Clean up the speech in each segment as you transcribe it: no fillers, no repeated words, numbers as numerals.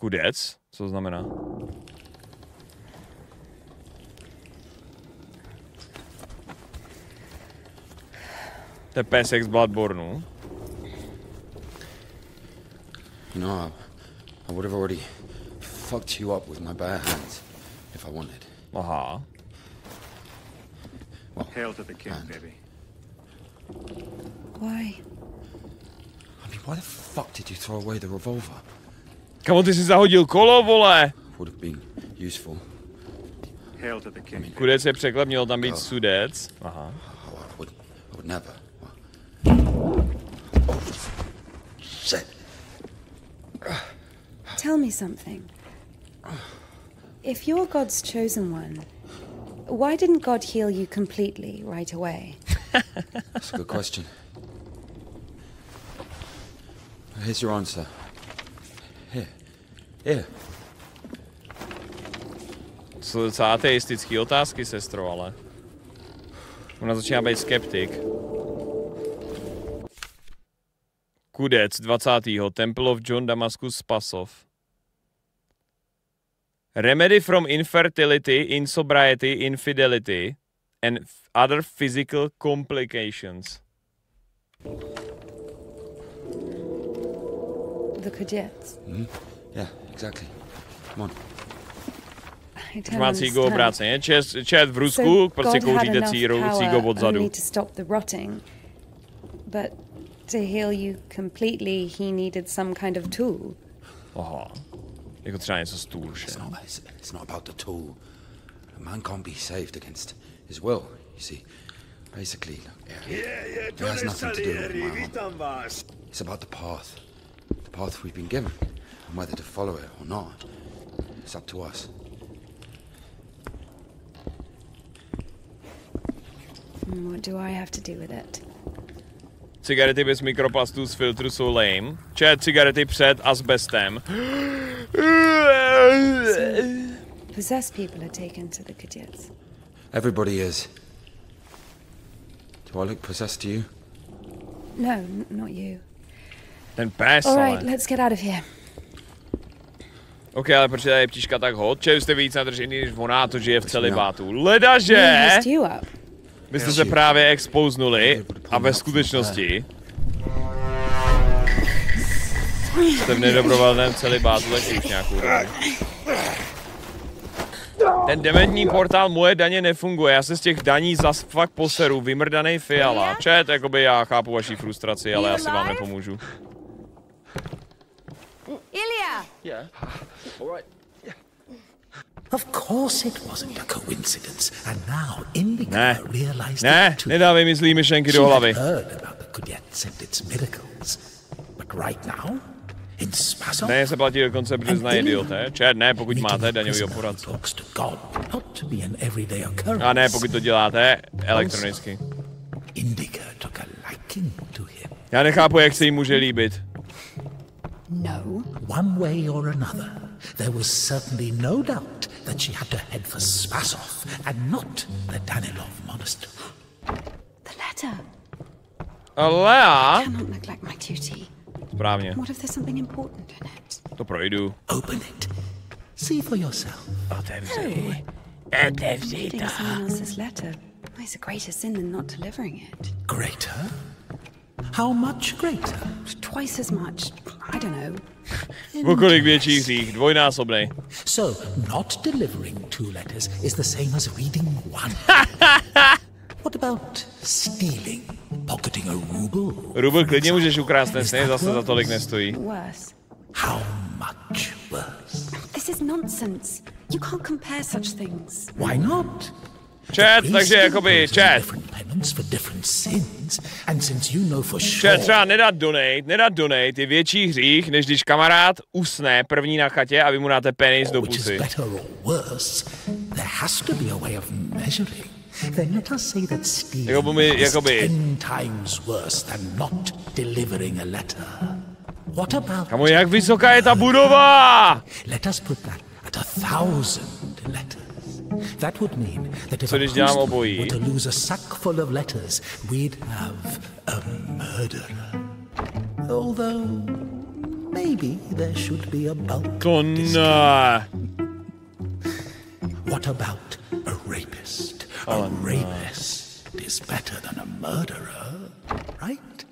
Kudets? Co to znamená? To je pések z Bloodborne. You know, I would have already fucked you up with my bare hands if I wanted. Aha. Well, hail to the king, baby. Why? I mean, why the fuck did you throw away the revolver? Kamo, ty jsi zahodil kolo, vole! Would have been useful. Hail to the king. Kudec je překlep, měl tam být Sudec. Aha. I would never. Shit. Tell me something. If you're God's chosen one, why didn't God heal you completely right away? That's a good question. Here's your answer. Here. Here. Jsou docela ateistické otázky, sestro, ale... Ona začíná být skeptik. Kudec 20. Temple of John Damascus Spasov. Remedy from infertility, insobriety, infidelity and other physical complications. The Kudets. Mm-hmm. Yeah, exactly. Come on. Má cígo obráceně. Čet v Rusku, prostě kouříte cígo odzadu. To heal you completely, he needed some kind of tool. Aha. Jako třeba něco stůl, že? It's not about the tool. A man can't be saved against his will, you see. Basically, it has nothing to do with my own. It's about the path we've been given, and whether to follow it or not. It's up to us. And what do I have to do with it? Cigarety bez mikroplastů z filtru jsou lame. Čet, cigarety před asbestem. Possessed people are taken to the Kudets. Everybody is. Do I look possessed to you? No, not you. Ten pes, all right, let's get out of here. OK, ale proč je ptička tak hot? Čet, jste víc nadržený než ona, to žije v celibátu. Ledaže! My jste se právě expouznuli a ve skutečnosti jste v nedobrovolném celibátu ležíš nějakou dobu. Ten dementní portál Moje daně nefunguje, já se z těch daní zas fakt poseru, vymrdanej Fiala. Čet, jakoby já chápu vaši frustraci, ale já si vám nepomůžu. Ilya! Of course it wasn't a coincidence, and now INDIKA realized that too. She had heard about the Kudets and its miracles, but right now, in Spasov, Ilya talks to God, not to be an everyday occurrence. INDIKA took a liking to him. No, one way or another, there was certainly no doubt that she had to head for Spasov and not the Danilov Monastery. The letter. A letter? I cannot neglect my duty. Správně. What if there's something important in it? To projdu. Open it. See for yourself. Otevři. Otevři to. Someone else's letter. Why is a greater sin than not delivering it? Greater? How much greater? Twice as much. I don't know. Kolik větší hřích, dvojnásobnej. So, not delivering two letters is the same as reading one. What about stealing? Pocketing a ruble? Rubl klidně můžeš ukrást, ne, zase za tolik nestojí. How much worse? This is nonsense. You can't compare such things. Why not? Chat, takže jakoby, chat. Chat, třeba nedat donate je větší hřích, než když kamarád usne první na chatě a vy mu dáte penis do pusy. Kamo, jak vysoká je ta budova? That would mean that if a were to lose a sack full of letters, we'd have a murderer. Although maybe maybe there should be a bulk What about a rapist? A rapist is better than a murderer, right?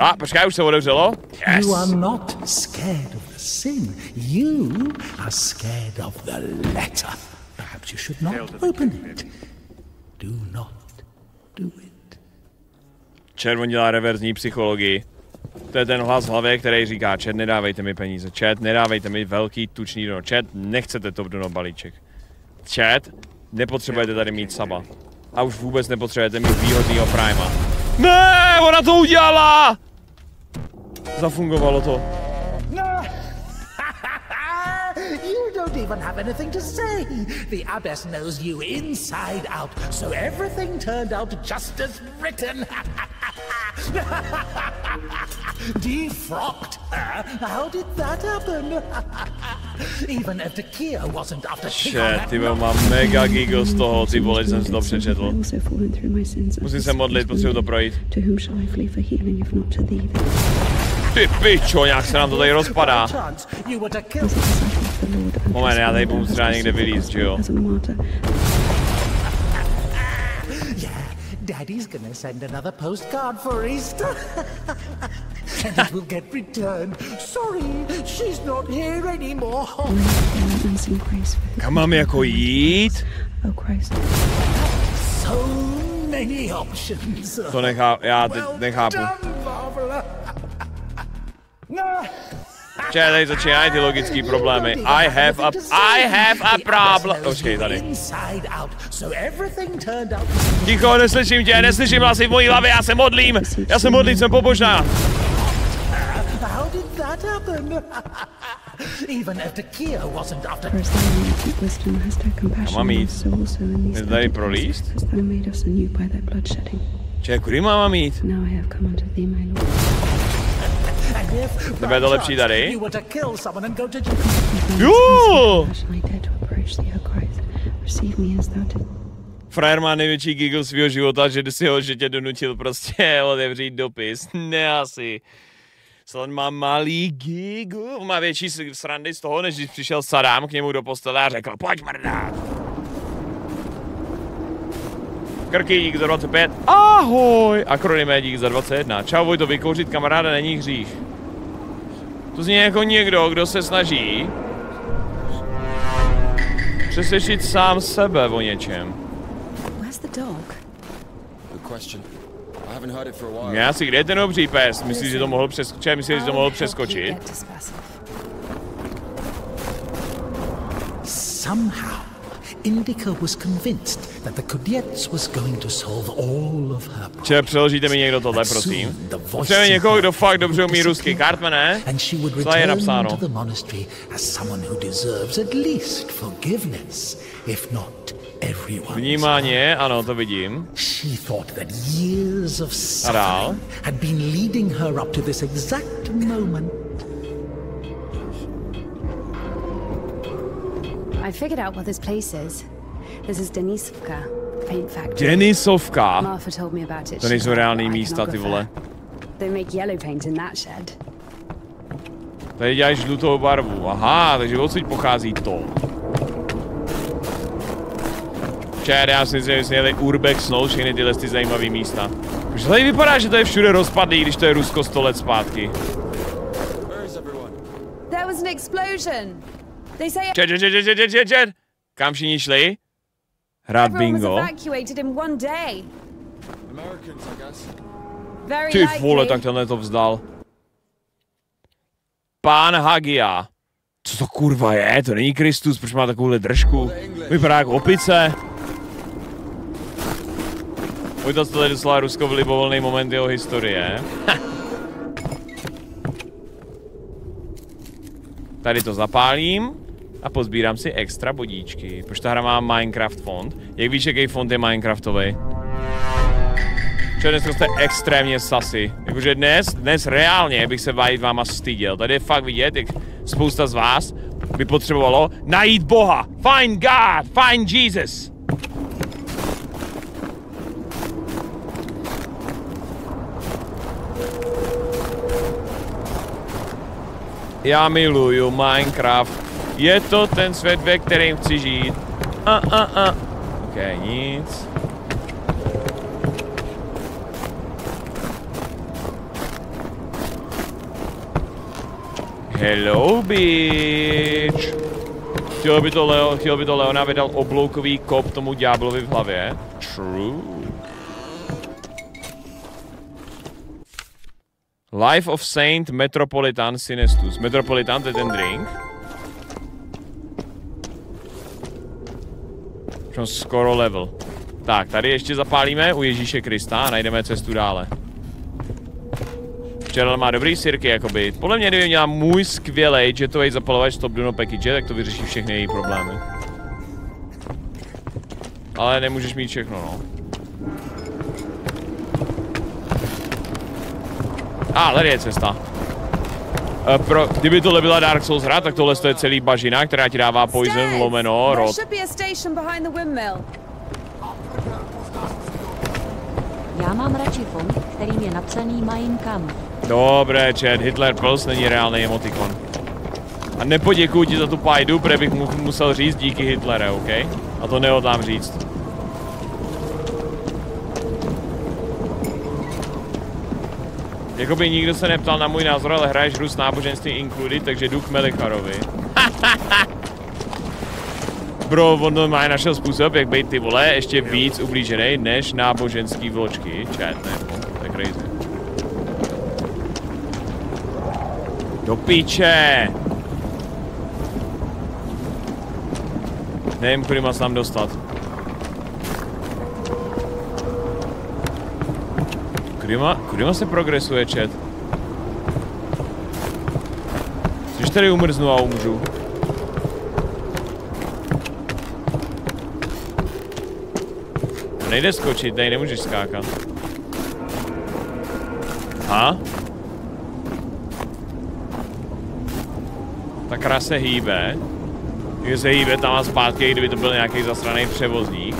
Ah, počkej, už se odevřelo. Yes. You are not scared of the sin. You are scared of the letter. Perhaps you should not open it. Do not do it. Červen dělá reverzní psychologii. To je ten hlas v hlavě, který říká, chat, nedávejte mi peníze, chat, nedávejte mi velký tučný dono, chat, nechcete to v dono balíček. Chat, nepotřebujete tady mít saba. A už vůbec nepotřebujete mít výhodnýho prima. Ne, ona to udělala! Zafungovalo to. You don't even have anything to say. The abbess knows you inside out, so everything turned out just as written. Defrocked her? How did that happen? Even if the Kia wasn't after shit, ty vole, mám mega giggles z toho, ty vole, jsem si to přečetl. Musím se modlit, potřebuji to projít. Ty pičo, nějak se nám to tady rozpadá. Moment, já tady budu třeba někde vylíz, že jo? Daddy's gonna send another postcard for Easter. And it will get returned. Sorry, she's not here anymore. Kam mám jako jít? So many options. To nechápu, já teď nechápu. Čeho tady začínají ty logické problémy. I have a problem. Počkej, tady. Ticho, neslyším tě, neslyším hlasy v mojí hlavě, já se modlím, jsem pobožná. Já mám jít. Mě tady prolíst? Čeho, kudy mám jít? Tebe je to lepší tady. Juuu! Frajer má největší giggle svého života, že si ho tě donutil prostě otevřít dopis. Ne asi. Slan má malý giggle. Má větší srandy z toho, než když přišel Saddam k němu do postele a řekl pojď mrdát. Krky, dík za 25. Ahoj! Akronymé, dík za 21. Čau Vojto, vykouřit kamaráda není hřích. To zní jako někdo, kdo se snaží přesvědčit sám sebe o něčem. Já si, kde je ten obří pes? Myslíš, že to mohl přeskočit? Myslíš, že to mohl přeskočit? Somehow. Indika was convinced that the Kudets was going to solve all of her problems. Če, přeložíte mi někdo tohle, prosím. Potřebujeme někoho, kdo fakt dobře umí rusky. Cartmane, co je napsáno? To the monastery as someone who deserves at least forgiveness, if not everyone. Vnímání, ano, to vidím. She thought that years of suffering had been leading her up to this exact moment. I figured out what this place is. This is Denisovka paint factory. Denisovka. Martha told me about it. To nejsou reální místa, ty vole. They make yellow paint in that shed. Tady dělají žlutou barvu. Aha, takže odsud pochází to. Čer, já si myslím, že jsme jeli urbex snou všechny tyhle ty zajímavé místa. Protože tady vypadá, že to je všude rozpadlý, když to je Rusko 100 let zpátky. There was an explosion. Čet. Kam všichni šli? Hrát bingo. Ty vole, tak tenhle to vzdal. Pán Hagia. Co to kurva je? To není Kristus, proč má takovouhle držku? Vypadá jak opice. Vojta, to je docela Rusko v libovolný moment jeho historie. Tady to zapálím. A pozbírám si extra bodíčky, protože ta hra má Minecraft fond. Jak víš, jaký fond je Minecraftový? Čo, dneska jste extrémně sasy. Jakože dnes reálně bych se vážit váma styděl. Tady je fakt vidět, jak spousta z vás by potřebovalo najít Boha. Find God, find Jesus. Já miluju Minecraft. Je to ten svět, ve kterém chci žít. Ok, nic. Hello, bitch. Chtěl by to Leona vydal obloukový kop tomu ďáblovi v hlavě. True. Life of Saint Metropolitan Sinestus. Metropolitan, to je ten drink. Už skoro level. Tak, tady ještě zapálíme u Ježíše Krista a najdeme cestu dále. Včera má dobrý sirky, jakoby. Podle mě, kdyby měla můj skvělej jetový zapalovač top duno package, tak to vyřeší všechny její problémy. Ale nemůžeš mít všechno, no. Tady je cesta. Kdyby tohle byla Dark Souls hra, tak tohle je celý bažina, která ti dává poison, lomeno, rod. Já mám radši fond, kterým je napsaný Mein Kampf. Dobré, chat, Hitler Plus není reálný emotikon. A nepoděkuji ti za tu pajdu, protože bych mu musel říct díky Hitlere, OK? A to nehodlám říct. Jakoby nikdo se neptal na můj názor, ale hraješ hru s náboženstvím included, takže jdu k Melicharovi. Bro, on má našel způsob, jak být ty vole ještě víc ublížený než náboženský vločky. Chat, ne, to je crazy. Do piče! Nevím, kudy mám tam dostat. Kudyma se progresuje, chat? Což tady umrznu a umřu. To nejde skočit, tady nemůžeš skákat. Ha? Ta kra se hýbe. Když se hýbe tam a zpátky, kdyby to byl nějaký zasraný převozník.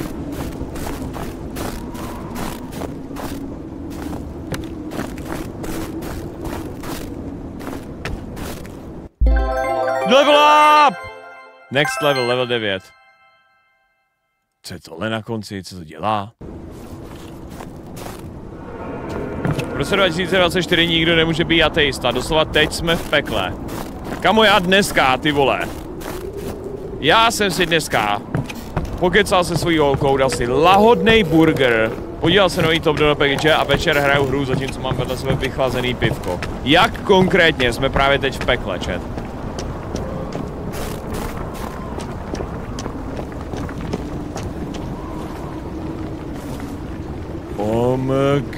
Level up! Next level, level 9. Co je tohle na konci? Co to dělá? V roce 2024 nikdo nemůže být ateista. Doslova teď jsme v pekle. Kamo, já dneska, ty vole. Já jsem si dneska pokecal se svojí holkou, dal si lahodnej burger, podíval se nový top do package a večer hraju hru, zatímco mám vedle sebe vychlazený pivko. Jak konkrétně jsme právě teď v pekle, chat?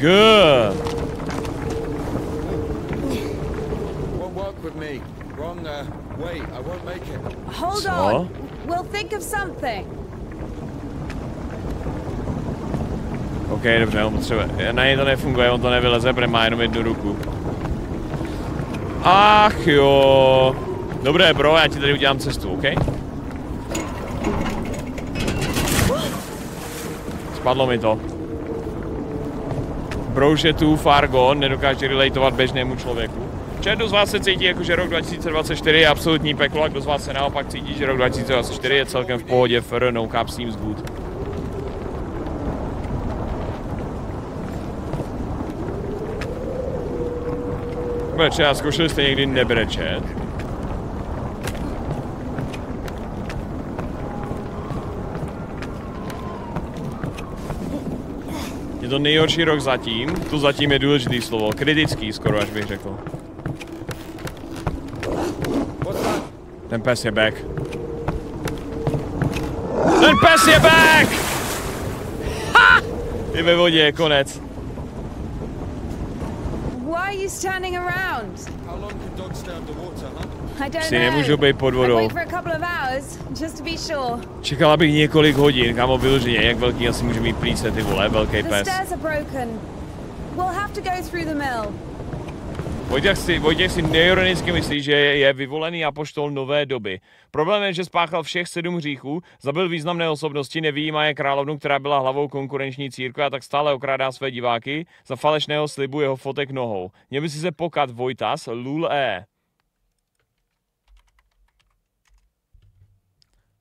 Good. Won't work with me. Wrong way. I won't make it. Hold on. We'll think of something. Okay, dobře, on potřebuje. Ne, to nefunguje, on to nevyleze, protože má jenom jednu ruku. Ach jo. Dobré, bro, já ti tady udělám cestu, OK? Spadlo mi to. Bro, že tu Fargo nedokáže relatovat běžnému člověku. Čet, kdo z vás se cítí jako, že rok 2024 je absolutní peklo, a kdo z vás se naopak cítí, že rok 2024 je celkem v pohodě, fr, no cap seems good. Breče, a zkoušeli jste někdy nebrečet? Je to nejhorší rok zatím, to zatím je důležitý slovo, kritický skoro, až bych řekl. Ten pes je back. Ten pes je back! Ha! Je ve vodě, konec. Si nemůžu být pod vodou. Čekala bych několik hodin, kámo, vyloženě, jak velký asi může mít plíce, ty vole, velký pes. Vojtěch si neironicky myslí, že je vyvolený apoštol nové doby. Problém je, že spáchal všech 7 hříchů, zabil významné osobnosti, nevyjímaje královnu, která byla hlavou konkurenční církve a tak stále okrádá své diváky za falešného slibu jeho fotek nohou. Měl by si se pokat, Vojtas, lul e.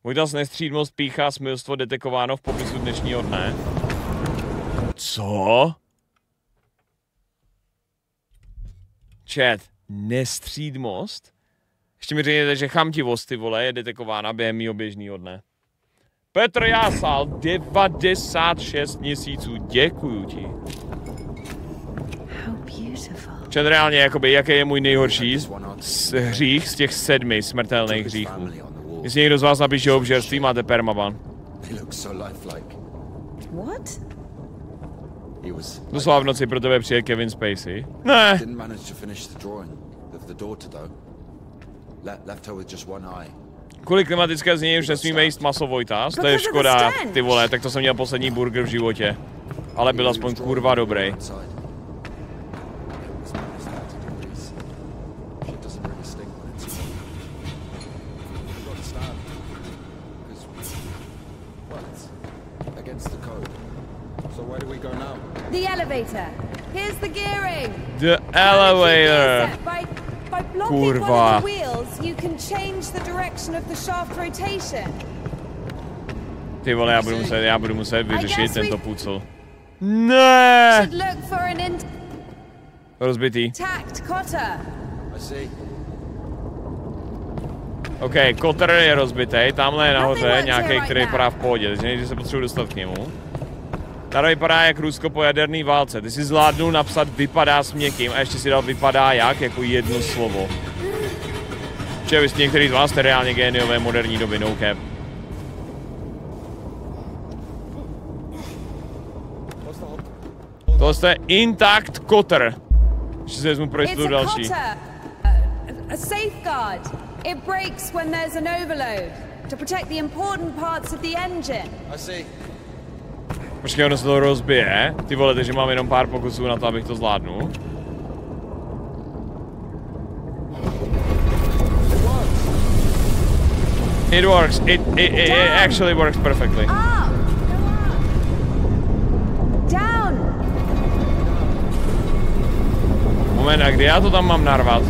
Můj tas nestřídmost, pícha, smilstvo detekováno v popisu dnešního dne. Co? Chat, nestřídmost? Ještě mi řekněte, že chamtivost, ty vole, je detekována během mýho běžného dne. Petr Jásal, 96 měsíců, děkuju ti. Čen reálně, jakoby, jaký je můj nejhorší hřích z těch 7 smrtelných hříchů. Jestli někdo z vás napíše obžerství, máte permaban. Doslova v noci pro tebe přijde Kevin Spacey. Ne! Kvůli klimatické změně už nesmíme jíst maso Vojtas, to je škoda, ty vole, tak to jsem měl poslední burger v životě. Ale byl aspoň kurva dobrý. The elevator. Here's the gearing. The elevator. By blocking one of the wheels, you can change the direction of the shaft rotation. Ty vole, já budu muset vyřešit tento puzzle. Ne. Rozbitý. OK, Kotter je rozbitý. Tamhle je nahoře nějaký, který vypadá v pohodě. Takže nejdřív se potřebuji dostat k němu. Tady vypadá jak Rusko po jaderný válce. Ty si zvládnul napsat vypadá s měkkým a ještě si dal vypadá jak, jako jedno slovo. Čiže vy jste některý z vás jste reálně géniové moderní doby, no cap. Tohle jste Intact Kotter. Ještě si vezmu pro jistotu další. Počkej, ono se to rozbije. Ty vole, takže mám jenom pár pokusů na to, abych to zvládnul. It works. It actually works perfectly. Moment, a kdy já to tam mám narvat?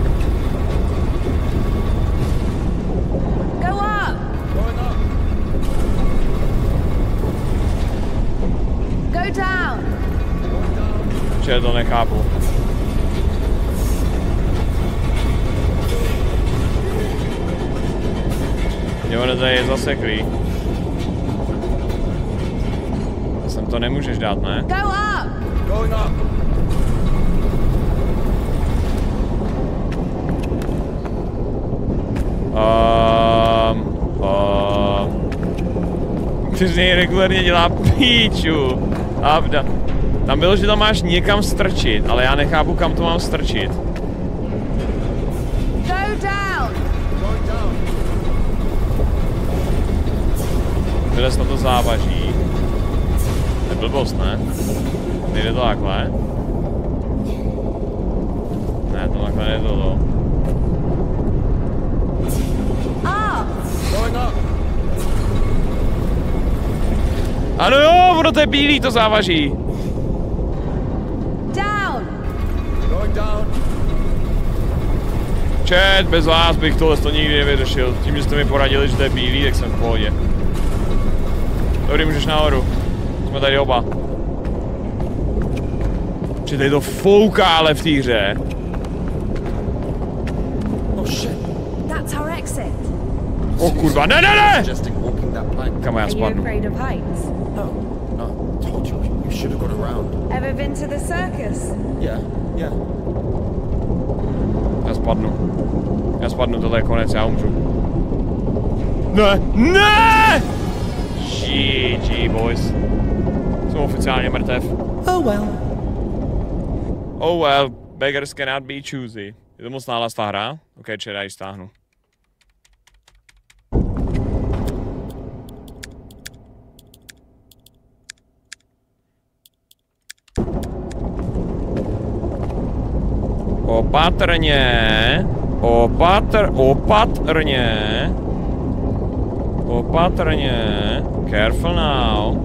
Že to nechápu. Jo, to je zaseklý. To sem to nemůžeš dát, ne? Go up! Going up! Ty z něj regulárně dělá píču. Abda. Tam bylo, že tam máš někam strčit, ale já nechápu, kam to mám strčit. Tohle snad to závaží. To je blbost, ne? Nejde to takhle. Ne, to takhle nejde to. Ano jo, ono to je bílý, to závaží. Chat, bez vás bych tohle to nikdy nevyřešil. Tím, že jste mi poradili, že to je bílý, tak jsem v pohodě. Dobrý, můžeš nahoru. Jsme tady oba. Či tady to fouká, ale v té hře. O kurva, ne, ne, ne! Kam já spadnu? Já spadnu, tohle je konec, já umřu. Ne, ne! GG, boys. Jsem oficiálně mrtev. Oh well, beggars cannot be choosy. Je to moc nálas ta hra? OK, čera ji stáhnu. Opatrně, careful now.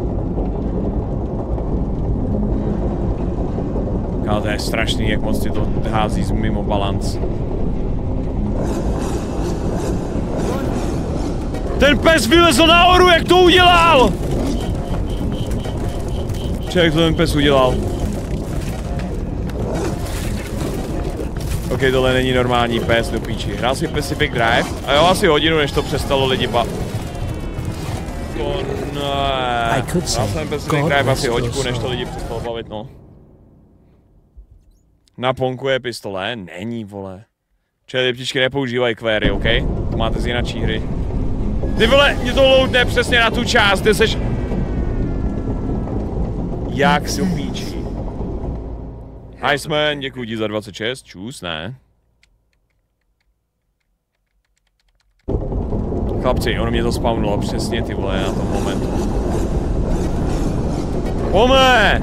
Ale to je strašný, jak moc ti to hází z mimo balanc. Ten pes vylezl nahoru, jak to udělal? Čekaj, jak to ten pes udělal? Ok, tohle není normální pes do píči. Hrál si Pacific Drive a jo, asi hodinu, než to přestalo lidi bavit. Hrál jsem Pacific Drive asi hoďku, než to lidi přestalo bavit, no. Na ponku je pistole? Není, vole. Čili ptičky nepoužívají query, ok? To máte z jinačí hry. Ty vole, mě to loadne přesně na tu část, kde seš... Jak si upíčí. Iceman, děkuji ti za 26, čus, ne? Chlapci, ono mě to spavnulo přesně, ty vole, na tom momentu. Pome!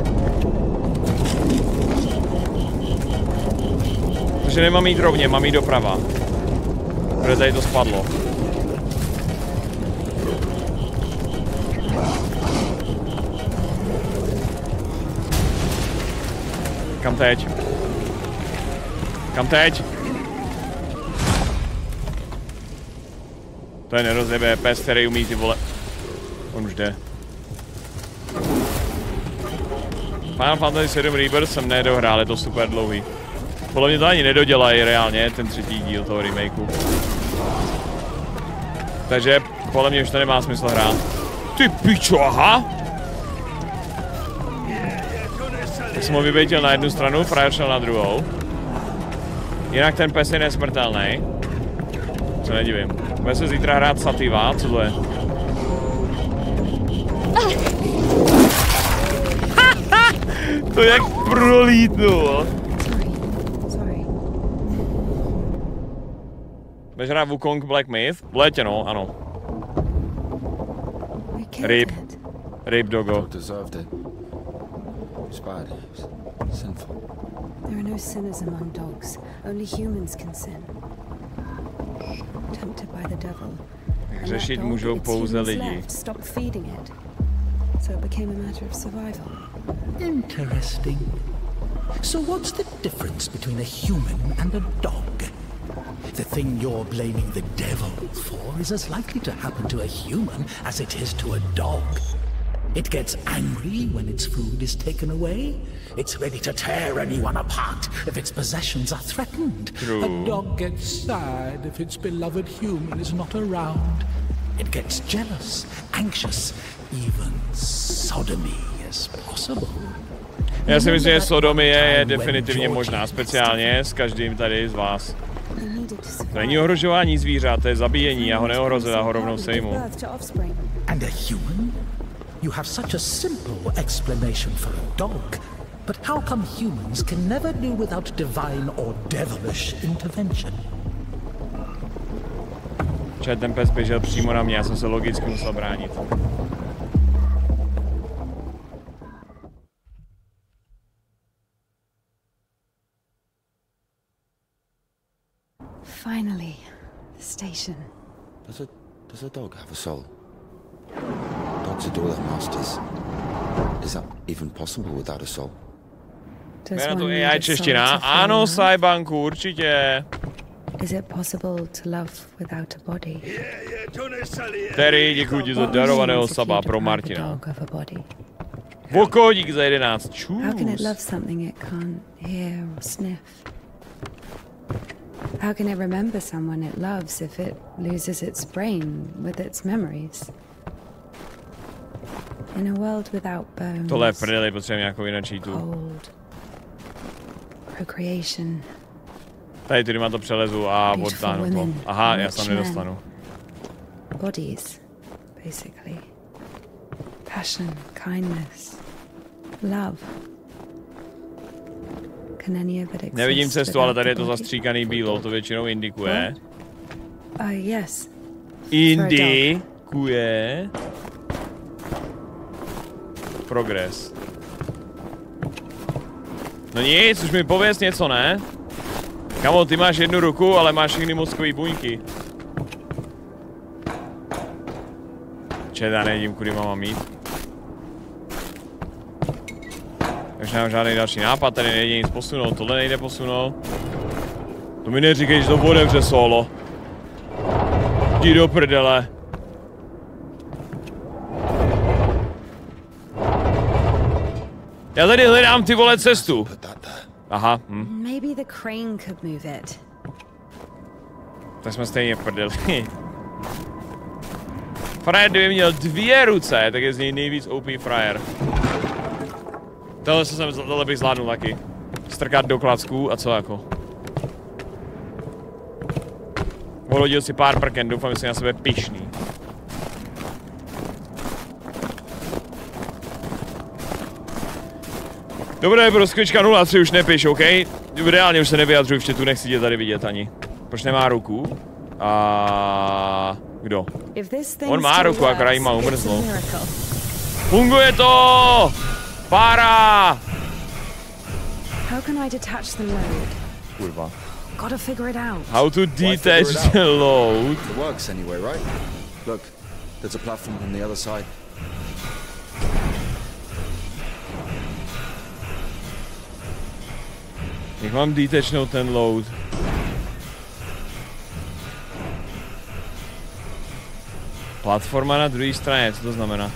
Takže nemám jít rovně, mám jít doprava. Protože tady to spadlo. Kam teď? Kam teď? To je nerozjebé pes, který umí, ty vole. On už jde. Final Fantasy VII Rebirth jsem nedohrál, je to super dlouhý. Podle mě to ani nedodělají reálně, ten třetí díl toho remakeu. Takže podle mě už to nemá smysl hrát. Ty pičo, aha! Tak jsem ho vybejtil na jednu stranu, frajer šel na druhou. Jinak ten pes je nesmrtelný. Co nedivím. Bude se zítra hrát Sativa, co to je? To jak prolítnul. Budeš hrát Wukong Black Myth? V létě, no, ano. Ryb. Ryb, dogo. Spiders. Sinful. There are no sinners among dogs. Only humans can sin. Tempted by the devil. Řešit můžou pouze lidi. Stop feeding it. So it became a matter of survival. Interesting. So what's the difference between a human and a dog? The thing you're blaming the devil for is as likely to happen to a human as it is to a dog. It gets angry when its food is taken away. It's ready to tear anyone apart if its possessions are threatened. True. A dog gets sad if its beloved human is not around. It gets jealous, anxious, even sodomy is possible. Já si myslím, že sodomie je definitivně možná, speciálně s každým tady z vás. To není ohrožování zvířat, to je zabíjení, já ho neohrozil, já ho rovnou sejmu. And a human? You have such a simple explanation for a dog, but how come humans can never do without divine or devilish intervention? Čet, ten pes běžel přímo na mě, já jsem se logicky musel bránit. Finally, the station. Does a dog have a soul? To do their masters. Is that even possible without a soul? Does one need a soul to follow? Ano, Cybanku, určitě. Is it possible to love without a body? Terry, děkuji ti za darovaného saba pro Martina. Voko, dík za 11. Čus. How can it love something it can't hear or sniff? How can it remember someone it loves if it loses its brain with its memories? In a world without bones, tohle je prdeli, potřebujeme nějakou jinou tu. Procreation. Tady tudy má to přelezu a odtáhnu to. Aha, já se tam nedostanu. Bodies, basically. Passion, kindness, love. Can any of it exist? Nevidím cestu, ale tady je to zastříkaný bílou, to většinou indikuje. Yes. Indikuje. Progres. No nic, už mi pověz něco, ne? Kamo, ty máš jednu ruku, ale máš všechny mozkový buňky. Čeda, nejdím, kudy mám jít. Už nemám žádný další nápad, tady nejde nic posunout, tohle nejde posunout. To mi neříkej, že to bude vře solo. Jdi do prdele. Já tady hledám, ty vole, cestu. Aha. Tak jsme stejně v prdeli. Frajer 2 měl 2 ruce, tak je z něj nejvíc OP frajer. Tohle bych zvládnul taky. Strkat do klacků a co jako. Volodil si pár prken, doufám, že jsi na sebe pyšný. Dobré, proskvička 03 už nepiš, OK? Reálně už se nevyjadřuji v chatu, nechci tě tady vidět ani. Proč nemá ruku? A kdo? On má ruku, akorát jí má umrzlou. Funguje to! Pára! Kurva. How to detach the load? Jak mám detachnout ten load? Platforma na druhé straně, co to znamená?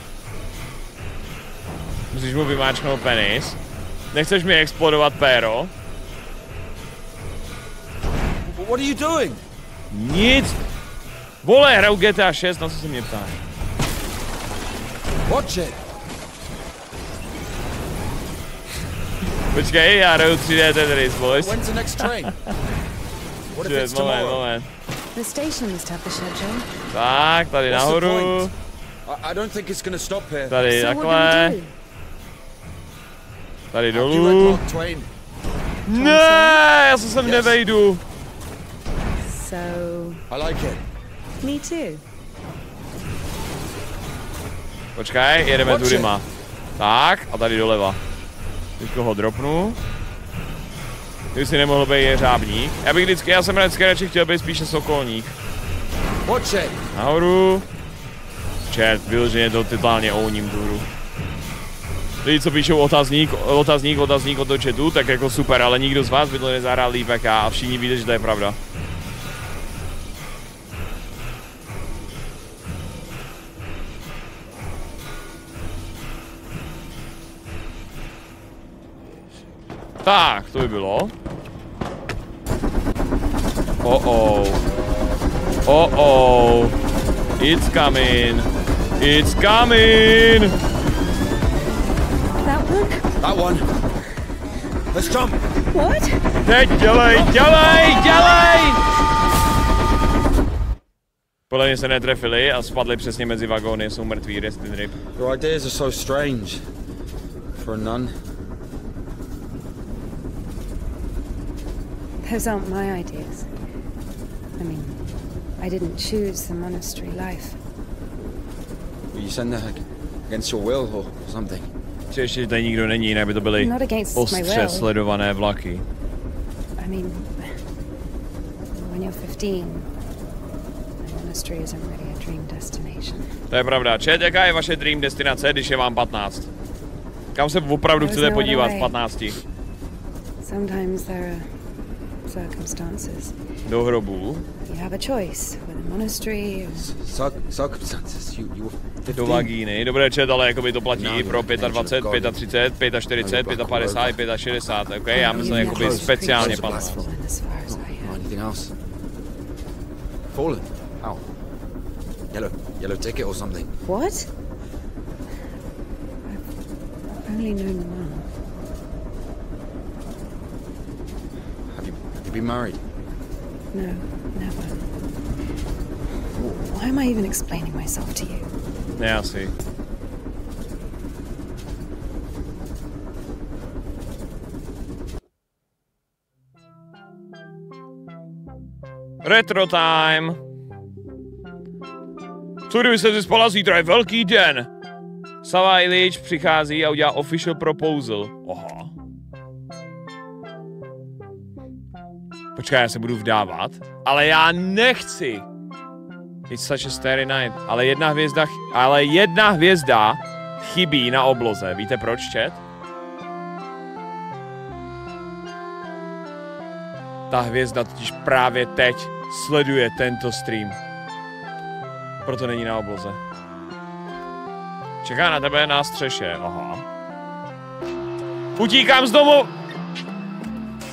Musíš mu vymáčknout penis. Nechceš mi explodovat péro? What are you doing? Nic! Vole, hraju GTA 6, na co se mě ptáš? Watch it! Počkej, já hraju 3D Tetris, boys. When's the next train? What if it's tomorrow? The station must have the schedule. Tak, tady nahoru. I don't think it's gonna stop here. Tady takhle. Tady dolů. Ne, já se sem nevejdu. I like it. Me too. Počkej, jedeme tudyma. Tak, a tady doleva. Teď ho dropnu. Kdyby si nemohl být jeřábník. Já jsem vždycky chtěl být spíše sokolník. Nahoru. Čert, vyloženě to totálně ouním důru. Lidi, co píšou otazník od chatu, tak jako super, ale nikdo z vás by to nezahrál líp jak já a všichni víte, že to je pravda. Tak, to by bylo. Oh-oh. Oh-oh. It's coming. It's coming. That one? That one. Let's jump. What? Teď dělej! Podle mě se netrefili a spadli přesně mezi vagóny, jsou mrtví, rest in rip. Your ideas are so strange. For none. Those aren't my ideas. I mean, I didn't choose the monastery life. Were you sent there against your will or something? Ještě tady nikdo není, jinak by to byly ostře sledované vlaky. I mean, when you're 15, the monastery isn't really a dream destination. To je pravda. Chat, jaká je vaše dream destinace, když je vám 15? Kam se opravdu chcete podívat v 15? Sometimes there are circumstances. Do hrobu. You have a choice with a monastery. Circumstances. You. Do vagíny. Dobré, chat, ale jakoby to platí i pro 25, 35, 45, 55, 60. OK, já myslím jakoby speciálně 15. Fallen. Ow. Yellow ticket or something. What? I've only known one. Be married? No, never. Why am I even explaining myself to you? Yeah, I see. Retro time. Co kdyby se vyspala zítra, je velký den. Sava Ilič přichází a udělá official proposal. Aha. Počkej, já se budu vdávat, ale já nechci. It's such a starry night. Ale jedna hvězda chybí na obloze. Víte proč, chat? Ta hvězda totiž právě teď sleduje tento stream. Proto není na obloze. Čeká na tebe na střeše, aha. Utíkám z domu!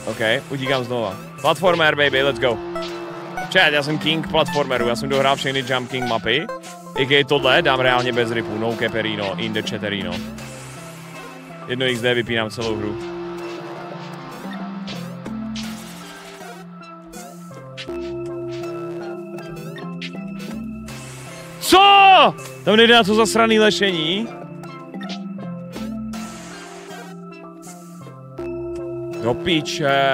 OK, utíkám znova. Platformer, baby, let's go. Chat, já jsem king platformeru, já jsem dohrál všechny Jump King mapy. I tohle dám reálně bez ripu, no caperino, in the chaterino. 1xD vypínám celou hru. Co? Tam nejde na to zasraný lešení. Do piče.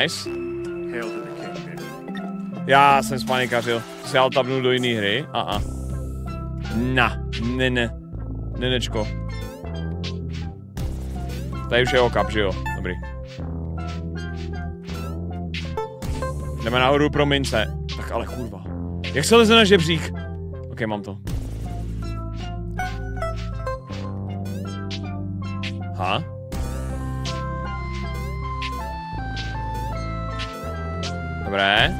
Nice. Já jsem spanikařil. Jsi altabnul do jiné hry? Aha. Na. Ne. Nenečko. Tady už je okap, že jo? Dobrý. Jdeme nahoru pro mince. Tak ale kurva. Jak se leze na žebřík? OK, mám to. Ha? Dobré.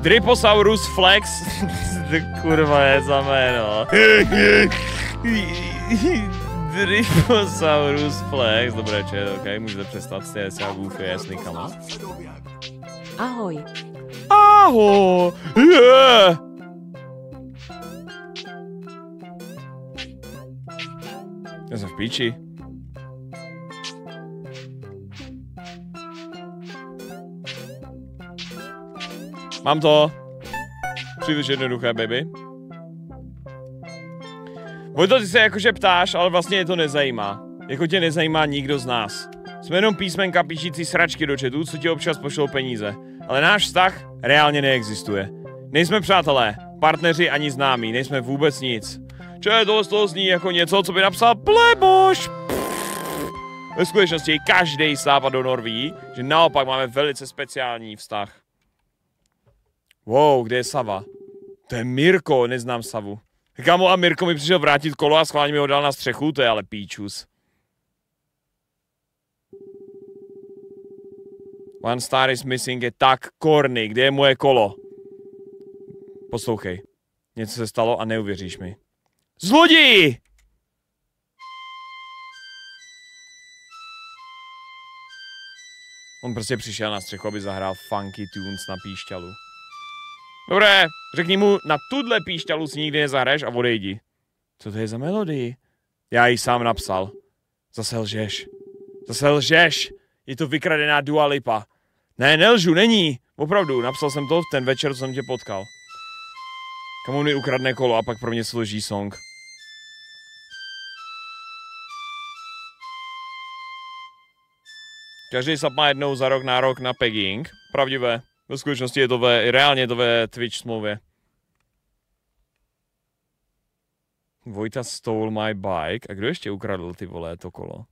Dryposaurus Flex. Kurva je za jméno. Dryposaurus Flex. Dobré, čet, OK, můžete přestat se s goofy s nikama. Ahoj. Ahoj. Yeah. Já jsem v píči. Mám to. Příliš jednoduché, baby. Vojto, ty se jakože ptáš, ale vlastně je to nezajímá. Jako tě nezajímá nikdo z nás. Jsme jenom písmenka píšící sračky do četů, co ti občas pošlou peníze. Ale náš vztah reálně neexistuje. Nejsme přátelé, partneři ani známí, nejsme vůbec nic. Čeho tohle z toho zní jako něco, co by napsal pleboš. Ve skutečnosti každý sáva do Norví, že naopak máme velice speciální vztah. Wow, kde je Sava? To je Mirko, neznám Savu. Kámo, a Mirko mi přišel vrátit kolo a schválně mi ho dal na střechu, to je ale píčus. One star is missing je tak corny, kde je moje kolo? Poslouchej, něco se stalo a neuvěříš mi. Zloději! On prostě přišel na střechu, aby zahrál funky tunes na píšťalu. Dobré, řekni mu, na tuhle píšťalu si nikdy nezahraješ a odejdi. Co to je za melodii? Já ji sám napsal. Zase lžeš. Zase lžeš. Je to vykradená Dua Lipa. Ne, nelžu, není. Opravdu, napsal jsem to ten večer, co jsem tě potkal. Kam on mi ukradne kolo a pak pro mě složí song. Každý sap má jednou za rok na pegging. Pravdivé. Ve skutečnosti je to reálně je to ve Twitch smlouvě. Vojta stole my bike. A kdo ještě ukradl, ty vole, to kolo?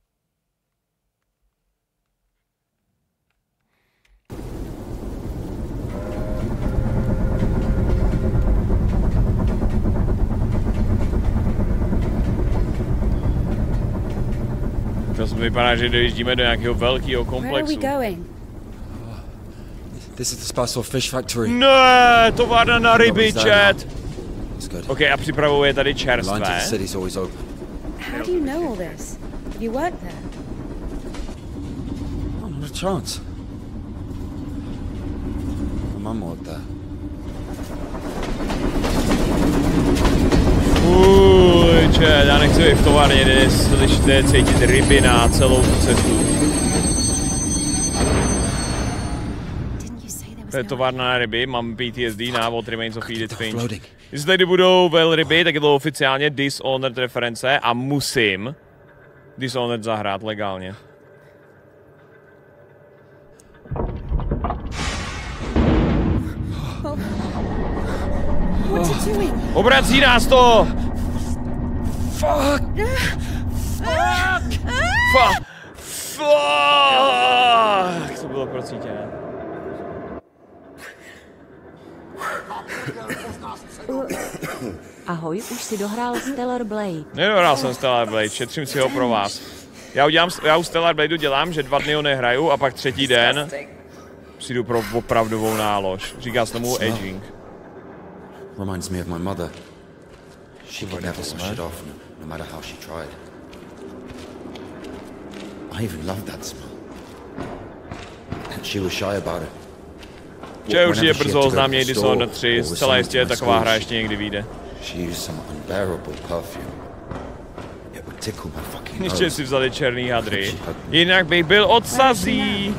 To se vypadá, že dojíždíme do nějakého velkého komplexu. This is the Spasov fish factory. Ne, továrna na ryby, chat. OK, a připravuje tady čerstvé. How do you know all this? You work there? Oh, not a chance. Mum worked there. Uj, chat, já nechci být v továrně, kde cítit ryby na celou tu cestu. To je továrna na ryby, mám PTSD na Remains of Edith Finch. Jestli tady budou velryby, tak je to oficiálně Dishonored reference a musím Dishonored zahrát legálně. Obrací nás to! Fuck! Fuck! Fuck! Fuck! To bylo procítěné. Ahoj, už si dohrál Stellar Blade. Nedohrál jsem Stellar Blade, šetřím si ho pro vás. Já u Stellar Bladeu dělám, že 2 dny ho nehraju a pak 3. den přijdu pro opravdovou nálož. Říká se tomu edging. Reminds me of my mother. She could never wash it off, no matter how she tried. I even loved that smell. And she was shy about it. Že určitě brzo oznámí její Dishonored 3, zcela jistě taková hra ještě někdy vyjde. Ještě si vzali černý hadry. Jinak bych byl odsazí.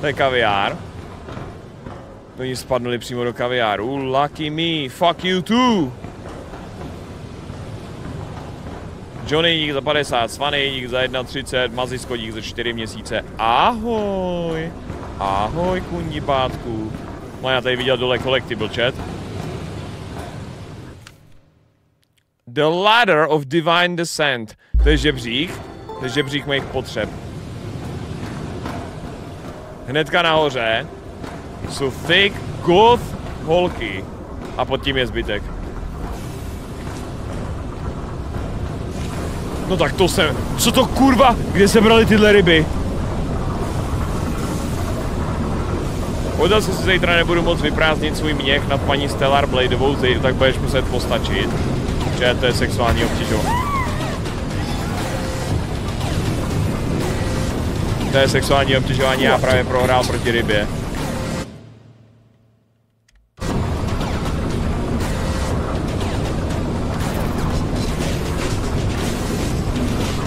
To je kaviár. Oni spadnuli přímo do kaviáru. Lucky me, fuck you too. Johnny dík za 50, Svany dík za 1,30, Mazisko dík za 4 měsíce. Ahoj. Ahoj, kundibátku. No, já tady viděl dole collectible chat. The ladder of divine descent. To je žebřík mých potřeb. Hnedka nahoře jsou thick goth holky a pod tím je zbytek. No tak to jsem, co to kurva, kde se brali tyhle ryby? Odaz si zítra nebudu moc vyprázdnit svůj měch nad paní Stellar Bladeovou, tak budeš muset postačit, že to je sexuální obtěžování. To je sexuální obtěžování, já právě prohrál proti rybě.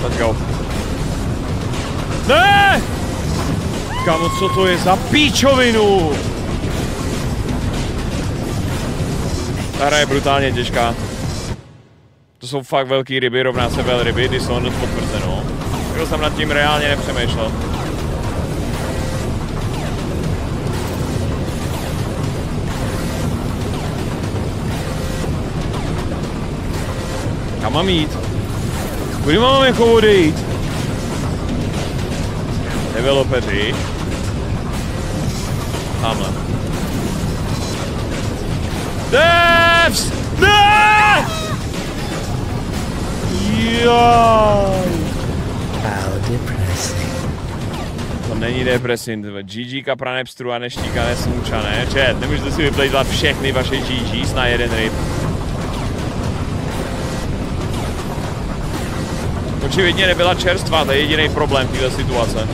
Let's go. Ne! Kámo, co to je za píčovinu? Ta hra je brutálně těžká. To jsou fakt velký ryby, rovná se velryby, Dishonored potvrzeno. Kdo jsem nad tím reálně nepřemýšlel. Kam mám jít? Kudy mám jako odejít? Developeři. Tamhle. Devs! Devs! To není depresivní, GG kapra nepstru a neštíka nesmůčané. Čet, nemůžete si vyplejtvat všechny vaše GGs na jeden ryb. Očividně nebyla čerstvá, to je jediný problém této situace.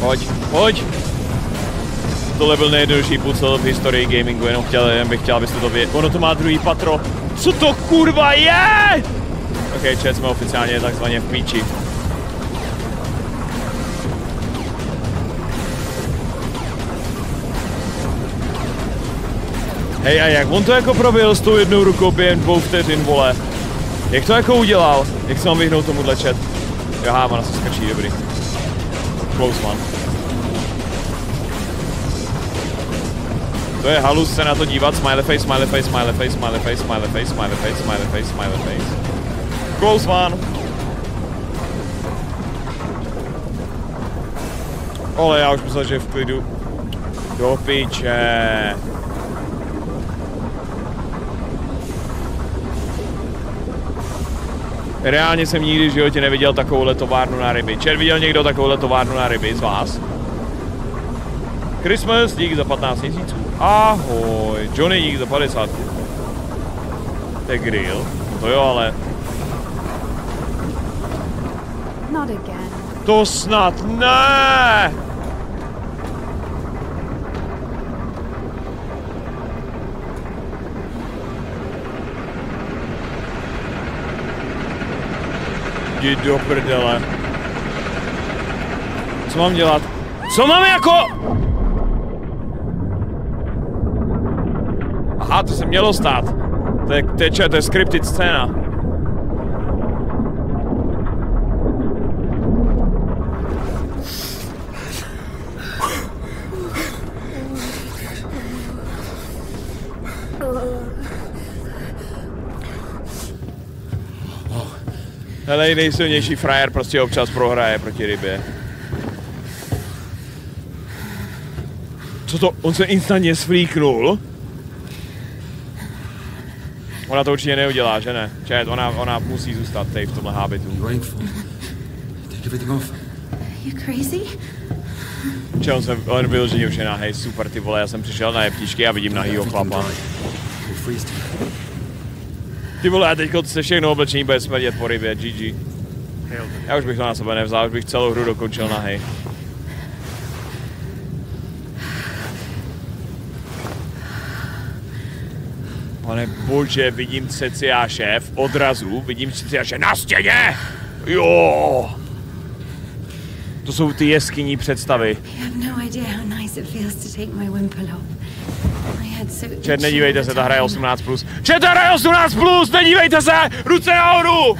Pojď, pojď! Tohle byl nejjednodušší puzzle v historii gamingu, jenom bych chtěl, abyste to věděli. Ono to má druhý patro. Co to kurva je?! Ok, chat, jsme oficiálně takzvaně v píči. Hej, a jak on to jako probil s tou jednou rukou během 2 vteřin, vole? Jak to jako udělal? Jak se mám vyhnout tomuhle, chat? Aha, ona se skrčí, dobrý. Close one. To je halus se na to dívat, smiley face, smiley face, smiley face, smiley face, smiley face, smiley face, smiley face, smiley face. Close one. Ole, já už myslel, že v klidu. Do piče. Reálně jsem nikdy v životě neviděl takovouhle továrnu na ryby. Čer, viděl někdo takovouhle továrnu na ryby z vás? Christmas, dík za 15 měsíců. Ahoj. Johnny, dík za 50. To je grill. No to jo, ale... To snad ne! Jdi do prdele. Co mám dělat? Co mám jako... Aha, to se mělo stát. To je scripted scéna. Hele, nejsilnější frajer prostě občas prohraje proti rybě. Co to? On se instantně svlíknul? Ona to určitě neudělá, že ne? Čet, ona musí zůstat tady v tomhle hábitu. Čel jsem vyloženě už je nahej, super ty vole, já jsem přišel na jeptičky a vidím nahýho chlapa. Ty vole, a teďko se všechno oblečení bude smrdět po rybě, GG. Já už bych to na sebe nevzal, už bych celou hru dokončil nahej. Pane bože, vidím CCA v odrazu, vidím CCA na stěně! Jo! To jsou ty jeskyní představy. Čet, nedívejte se, ta hra je 18+. Čet, ta hra je 18+, nedívejte se! Ruce nahoru!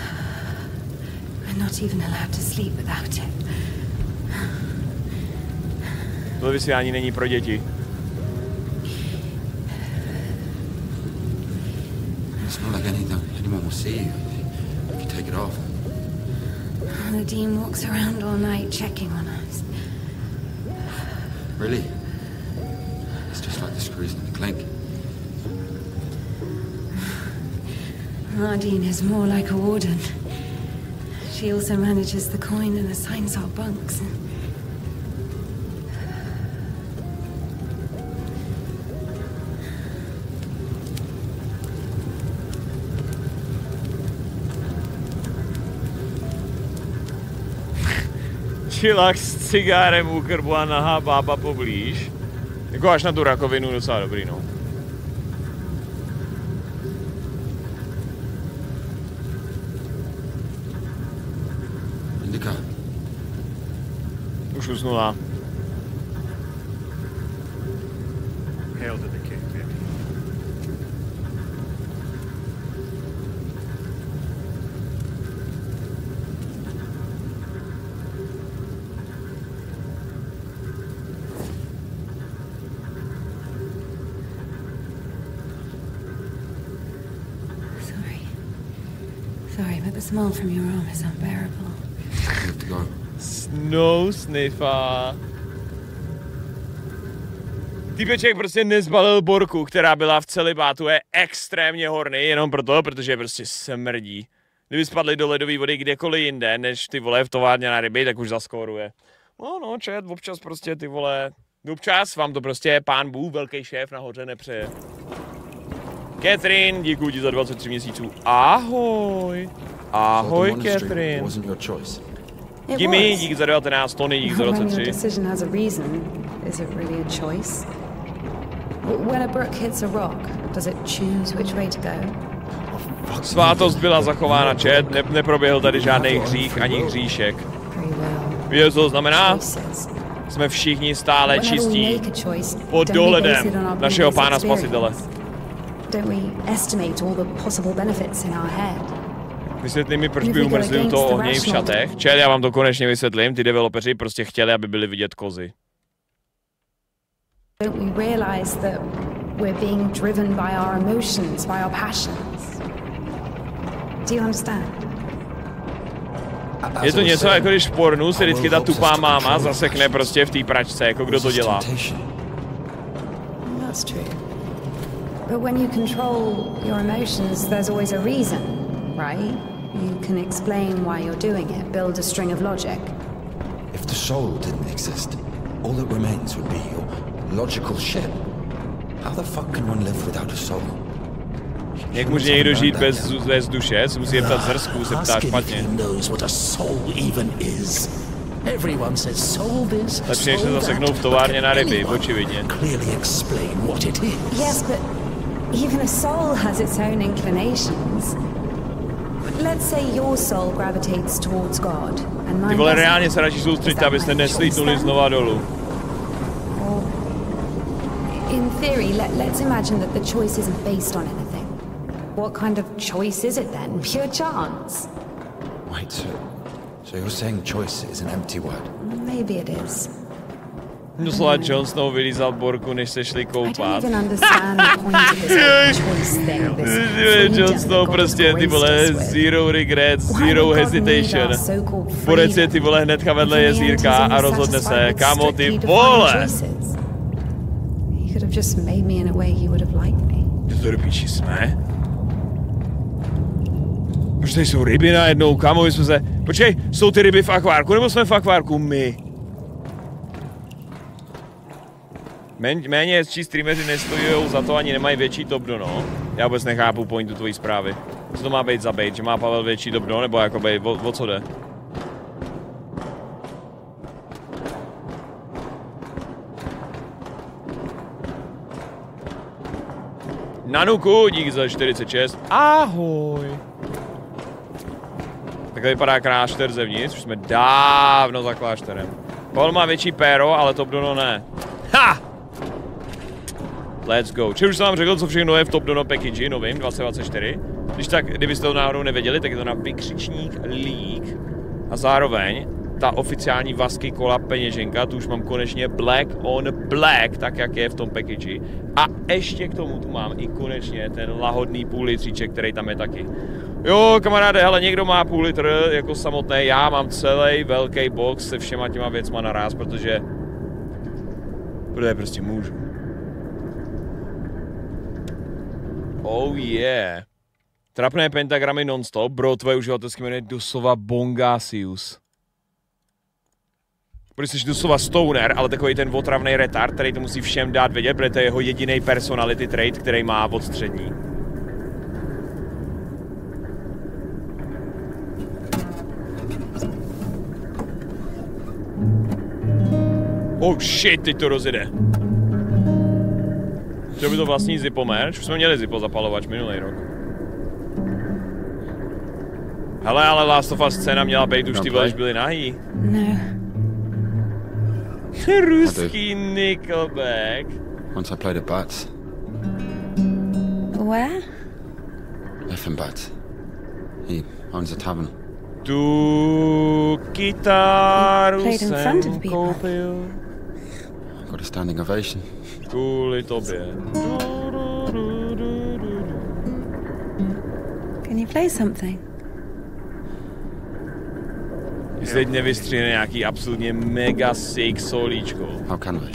To vysílání není pro děti. The dean walks around all night checking on us. Really? It's just like the screws in the clink. Our dean is more like a warden. She also manages the coin and assigns our bunks. Čilak s cigárem u krbu a nahá bába poblíž. Jako až na tu rakovinu docela dobrý, no. Indika. Už usnula. Smell from your arm is unbearable. Have to go. Snow sniffer. Týpeček prostě nezbalil borku, která byla v celibátu, je extrémně horný, jenom proto, protože prostě smrdí. Kdyby spadli do ledové vody kdekoliv jinde, než ty vole v továrně na ryby, tak už zaskóruje. No, čet, občas prostě ty vole, občas vám to prostě pán Bůh, velký šéf nahoře nepřeje. Catherine, děkuji ti za 23 měsíců, ahoj. Ahoj, Catherine. Jimmy, díky za 19, Tony, díky za 23. Svátost byla zachována, chat, neproběhl tady žádný hřích ani hříšek. Víte, co to znamená? Jsme všichni stále čistí pod dohledem našeho pána spasitele. Vysvětli mi, proč by umrzli to ohně v šatech. Čet, já vám to konečně vysvětlím, ty developeři prostě chtěli, aby byli vidět kozy. Je to něco, jako když v pornu se vždycky ta tupá máma zasekne prostě v té pračce, jako kdo to dělá. Right? You can explain why you're doing it, build a string of logic. If the soul didn't exist, all that remains would be your logical ship. How the fuck can one live without a soul? Jak může někdo žít bez duše? Se musí zeptat zrsku, se ptá špatně. Lepší než se zaseknout v továrně na ryby, očividně. Yes, but even a soul has its own inclinations. Let's say your soul gravitates towards God and mine. Ty vole, reálně se radši soustřeďte, abyste neslítnuli znova dolů. In theory, let's imagine that the choice isn't based on anything. What kind of choice is it then? Pure chance. Wait, so you're saying choice is an empty word? Maybe it is. Doslova Jon Snow vylízal borku, než se šli koupat. Jon Snow prostě ty vole zero regrets, zero hesitation. Borec je ty vole hnedka vedle jezírka a rozhodne se, kámo ty vole! Ty co do píči jsme? Proč tady jsou ryby najednou, kámo, my jsme se... Počkej, jsou ty ryby v akvárku, nebo jsme v akvárku my? Méně hezčí streameři nestojujou za to, ani nemají větší topdo, no. Já vůbec nechápu pointu tvojí zprávy. Co to má být za bait, že má Pavel větší topdo, nebo jako bait, o co jde? Nanuku, díky za 46, ahoj. Takhle vypadá klášter zevnitř, už jsme dávno za klášterem. Pavel má větší péro, ale topdono ne. Ha! Let's go. Či už jsem vám řekl, co všechno je v Top Dono package novým 2024. Když tak, kdybyste to náhodou nevěděli, tak je to na vykřičník lík. A zároveň ta oficiální Vasky kola peněženka, tu už mám konečně black on black, tak jak je v tom package. A ještě k tomu tu mám i konečně ten lahodný půl litříček, který tam je taky. Jo, kamaráde, hele, někdo má půl litr jako samotné, já mám celý velký box se všema těma věcma naraz, protože prostě můžu. Oh yeah. Trapné pentagramy non-stop, bro, tvoje uživatelské jméno je doslova Bongasius. Protože jsi doslova stoner, ale takový ten otravný retard, který to musí všem dát vědět, protože to je jeho jediný personality trait, který má od střední. Oh shit, teď to rozjede. Chtěl by to vlastní zipomer, už jsme měli zipo zapalovač minulý rok. Hele, ale Last of Us scéna měla být už ty velež byly nahý. Ne. Ruský Nickelback. Once I played at Bats. Where? F Bats. He owns a tavern. Tu kytaru jsem koupil. Got a standing ovation. Kvůli tobě. Can you play something? Jestli teď nevystříhne nějaký absolutně mega sick solíčko. How can we?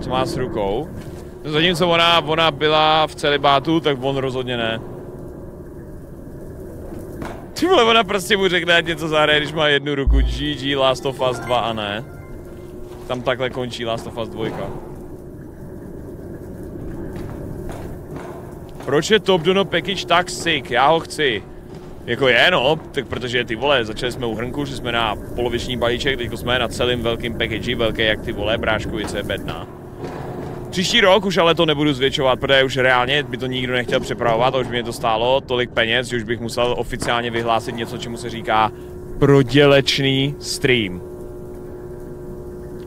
Co má s rukou? No zatímco ona byla v celibátu, tak on rozhodně ne. Ty vole, ona prostě mu řekne, ať něco zahraje, když má jednu ruku. GG Last of Us 2 a ne. Tam takhle končí Last of Us 2. Proč je Top Dono package tak sick? Já ho chci. Jako je, no, tak protože ty vole, začali jsme u hrnku, že jsme na poloviční balíček, teď jsme na celém velkým package, velké jak ty vole, bráškovice bedna. Příští rok už ale to nebudu zvětšovat, protože už reálně by to nikdo nechtěl přepravovat a už by mě to stálo tolik peněz, že už bych musel oficiálně vyhlásit něco, čemu se říká prodělečný stream.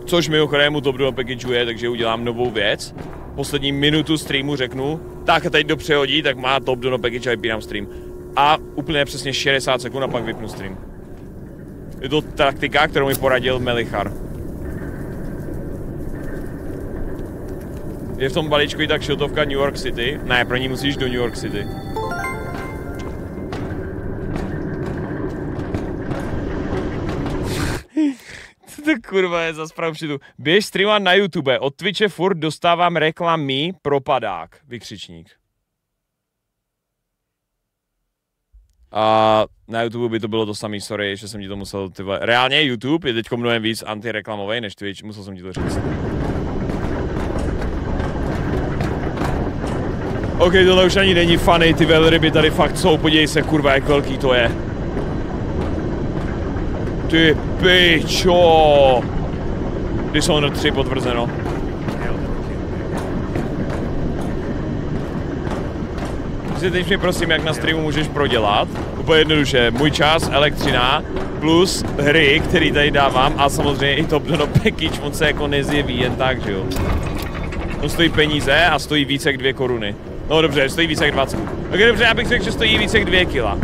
Což mimochodem u Top Dono package je, takže udělám novou věc. Poslední minutu streamu řeknu, tak a teď do přehodí, tak má Top Dono package a vypínám stream. A úplně přesně 60 sekund a pak vypnu stream. Je to taktika, kterou mi poradil Melichar. Je v tom balíčku i tak šiltovka New York City? Ne, pro ní musíš do New York City. Co to kurva je za spravšitu? Běž streamovat na YouTube, od Twitche furt dostávám reklamy, propadák, vykřičník. A na YouTube by to bylo to samé, sorry, že jsem ti to musel, ty vole. Reálně YouTube je teďko mnohem víc antireklamovej než Twitch, musel jsem ti to říct. OK, tohle už ani není funny, ty velryby tady fakt jsou, podívej se, kurva, jak velký to je. Ty pičo! Dishonored 3 potvrzeno. Teď mi prosím, jak na streamu můžeš prodělat. Úplně jednoduše, můj čas, elektřina, plus hry, který tady dávám a samozřejmě i Top Dono package, on se jako nezjeví jen tak, že jo. On stojí peníze a stojí více jak 2 koruny. No dobře, stojí více jak 20. Tak dobře, já bych řekl, že stojí více jak 2 kila.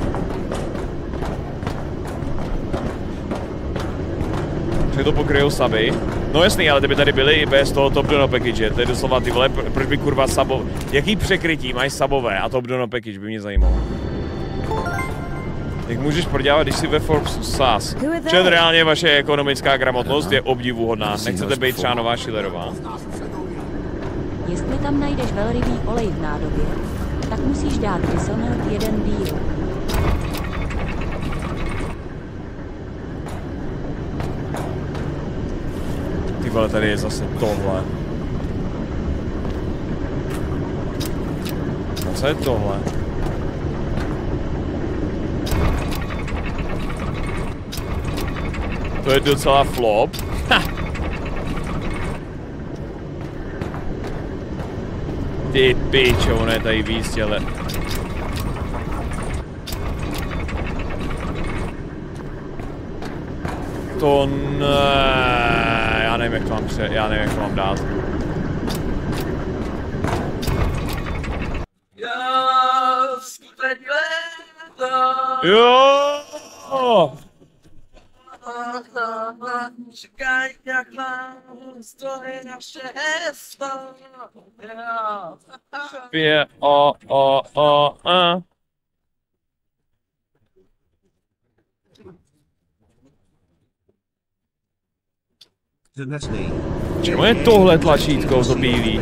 Že to pokryjou saby. No jasný, ale ty by tady byly i bez toho Top Dono package. To je doslova ty vole, proč by kurva sabo... Jaký překrytí mají sabové a Top Dono package by mě zajímalo. Jak můžeš prodělat, když jsi ve Forbesu sas? Čet reálně vaše ekonomická gramotnost je obdivuhodná. Nechcete být třeba nová Schillerová. Jestli tam najdeš velrybí olej v nádobě, tak musíš dát Dishonored jeden díl. Ty vole, tady je zase tohle. A co je tohle? To je docela flop. Ty piče, ono je tady víc, ale... To ne... Já nevím, jak to mám dát. Jo! Čekaj, jak mám stojí naše heslo. Čemu je tohle tlačítko to bílý?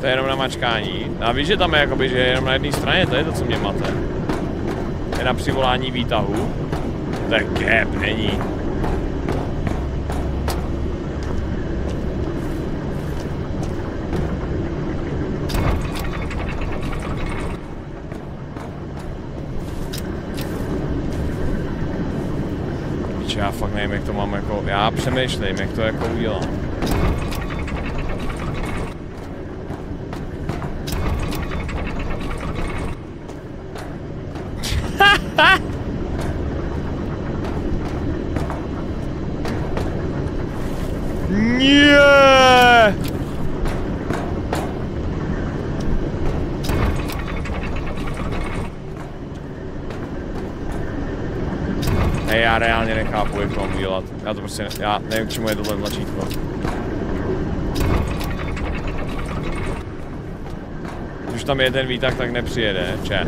To je jenom na mačkání. A víš, že tam je jakoby, že je jenom na jedné straně, to je to, co mě mate. Je na přivolání výtahu. To je kép, není. Víče, já fakt nevím, jak to mám jako... Já přemýšlím, jak to jako udělám. Já to prostě, já nevím, k čemu je tohle tlačítko. Když tam je ten výtah, tak nepřijede, če?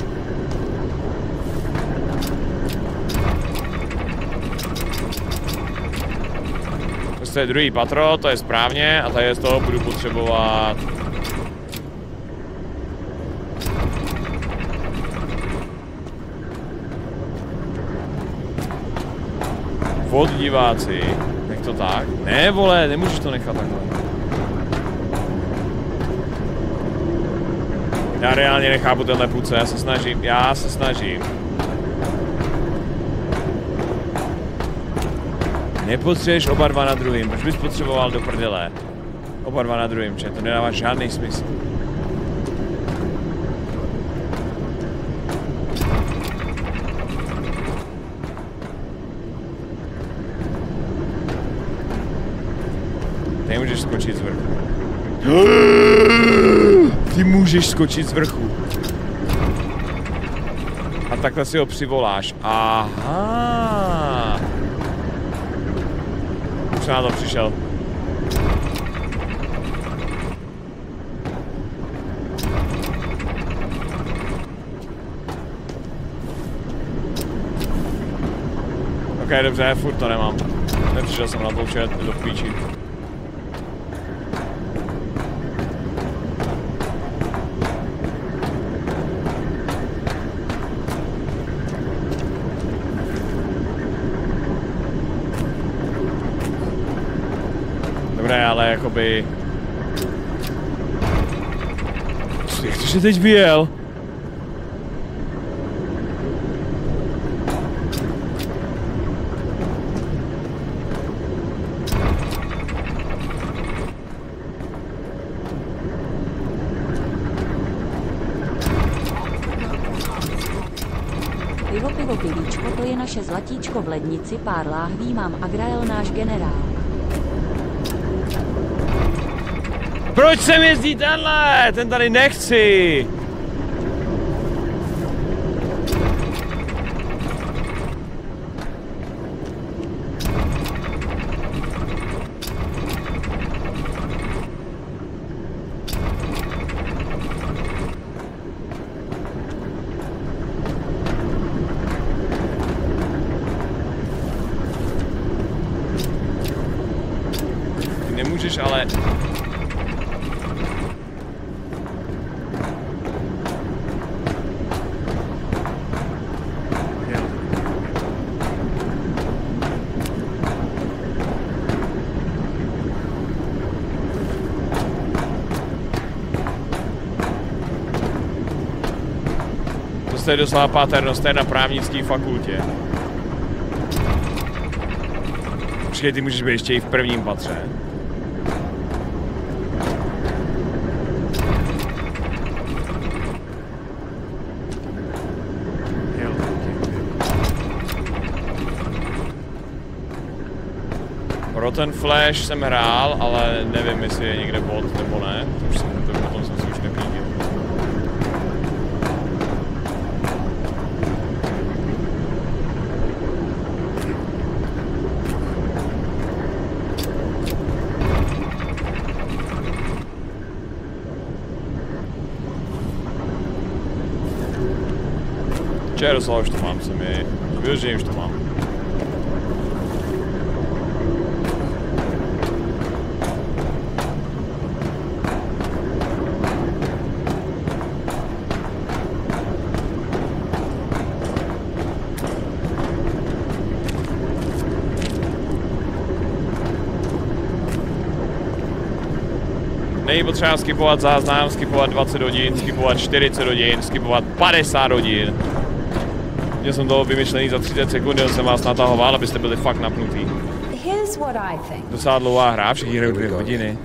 Prostě je druhý patro, to je správně, a tady z toho budu potřebovat... Vod diváci, nech to tak. Ne vole, nemůžeš to nechat takhle. Já reálně nechápu tenhle půlce, já se snažím. Nepotřebuješ oba dva na druhým, proč bys potřeboval do prdele? Oba dva na druhým, že to nedává žádný smysl. Můžeš skočit z vrchu. Ty můžeš skočit z vrchu. A takhle si ho přivoláš. Aha. Už na to přišel. Ok, dobře, furt to nemám. Nepřišel jsem na to, že do píči. Ale jakoby... Jak to se teď vyjel? Pivo, pivíčko, to je naše zlatíčko v lednici, pár láhví mám, Agrael náš generál. Proč sem jezdí tenhle? Ten tady nechci! můžeš, ale... To je doslova paternost, to je na právnické fakultě. Počkej, ty můžeš být ještě i v prvním patře. Rotten Flash jsem hrál, ale nevím, jestli je někde bod nebo ne. Jaroslav, už to mám, jsem jej. Využijem, už to mám. Není potřeba skipovat záznam, skipovat 20 hodin, skipovat 40 hodin, skipovat 50 hodin. Měl jsem toho vymyšlený za 30 sekund, jenom jsem vás natahoval, abyste byli fakt napnutý. Docela dlouhá hra, všichni hrajou 2 hodiny.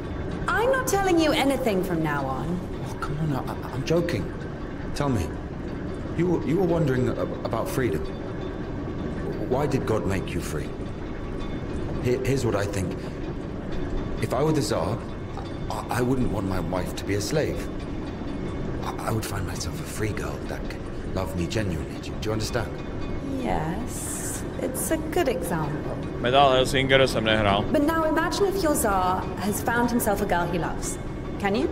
Love me genuinely. Do you understand? Yes, it's a good example. Medal Helsingeru jsem nehrál. But now imagine if your Tsar has found himself a girl he loves. Can you?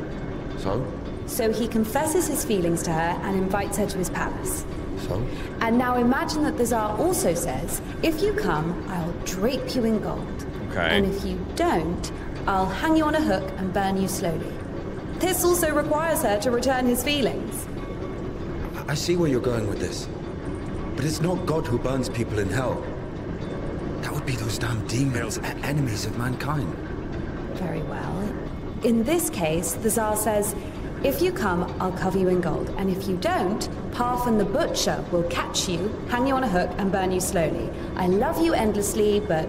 So? So he confesses his feelings to her and invites her to his palace. So? And now imagine that the Tsar also says, if you come, I'll drape you in gold. Okay. And if you don't, I'll hang you on a hook and burn you slowly. This also requires her to return his feelings. I see where you're going with this, but it's not God who burns people in hell. That would be those damn demons, enemies of mankind. Very well. In this case, the Tsar says, if you come, I'll cover you in gold, and if you don't, Parfan the Butcher will catch you, hang you on a hook, and burn you slowly. I love you endlessly, but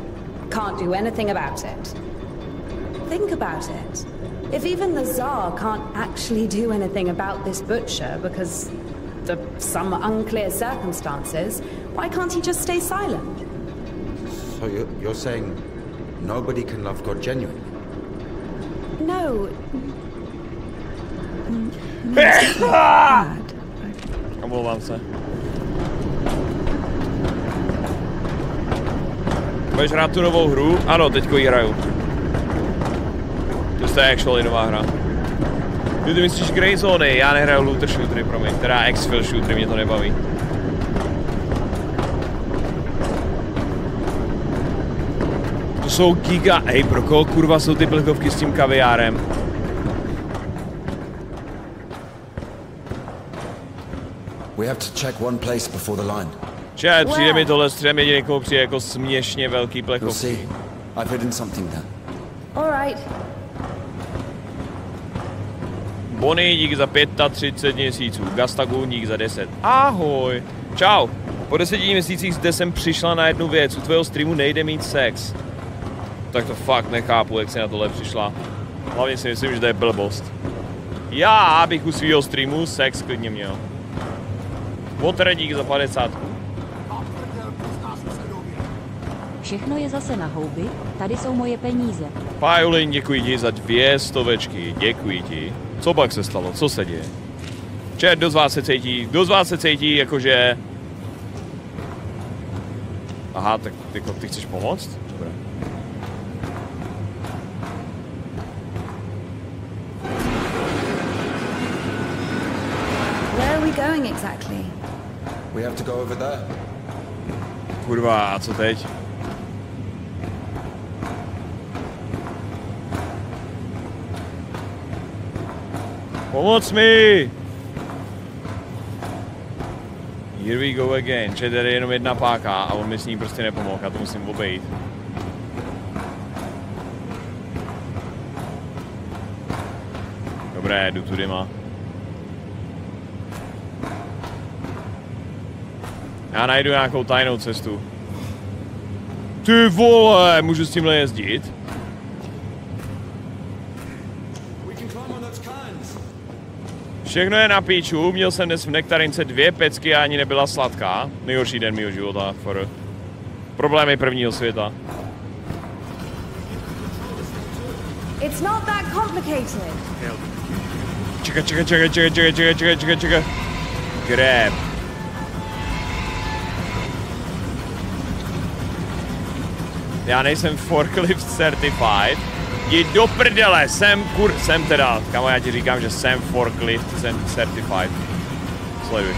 can't do anything about it. Think about it. If even the Tsar can't actually do anything about this Butcher, because... of some unclear circumstances, why can't he just stay silent? So you're saying nobody can love God genuinely? No. I will answer. Budeš hrát tu novou hru? Ano, teďko ji hraju. To je actually nová hra. Ty myslíš Grey Zóny, já nehraju looter shootery, promiň, teda exfil shootery, mě to nebaví. To jsou giga, hej, pro koho kurva jsou ty plechovky s tím kaviárem? Čeho, přijde mi tohle střem, jedině komu přijde jako směšně velký plechovky. Bonnie, dík za 35 měsíců, Gastagu, dík za 10. Ahoj. Čau. Po 10 měsících zde jsem přišla na jednu věc. U tvého streamu nejde mít sex. Tak to fakt nechápu, jak jsi na tohle přišla. Hlavně si myslím, že to je blbost. Já bych u svého streamu sex klidně měl. Potre, dík za 50. Všechno je zase na houby, tady jsou moje peníze. Pajulin, děkuji ti za 200, děkuji ti. Co pak se stalo? Co se děje? Čet, kdo z vás se cítí, jakože... Aha, tak jako, ty chceš pomoct? Dobré. Where are we going exactly? We have to go over there. Kurva, a co teď? Pomoc mi! Here we go again, že tady je jenom jedna páka a on mi s ní prostě nepomohl, já to musím obejít. Dobré, jdu tudy má. Já najdu nějakou tajnou cestu. Ty vole, můžu s tímhle jezdit? Všechno je na píču, měl jsem dnes v nektarince 2 pecky a ani nebyla sladká. Nejhorší den mýho života, for problémy prvního světa. Čekaj. Grab. Já nejsem forklift certified. Jdi do prdele, jsem teda, kamo, já ti říkám, že jsem forklift, jsem certified. Sleduj.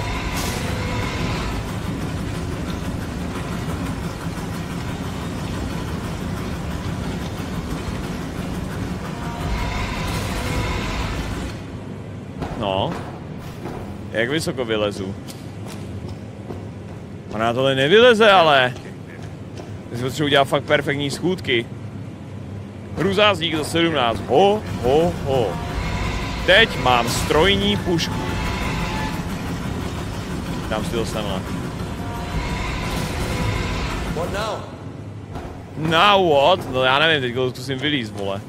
No. Jak vysoko vylezu? Ona tohle nevyleze, ale. Teď jsem potřebuji udělat fakt perfektní schůdky. Hruzázník za 17. Ho. Teď mám strojní pušku. Dám si to samé. What now? Now what? No já nevím, teď to zkusím vylíz, vole.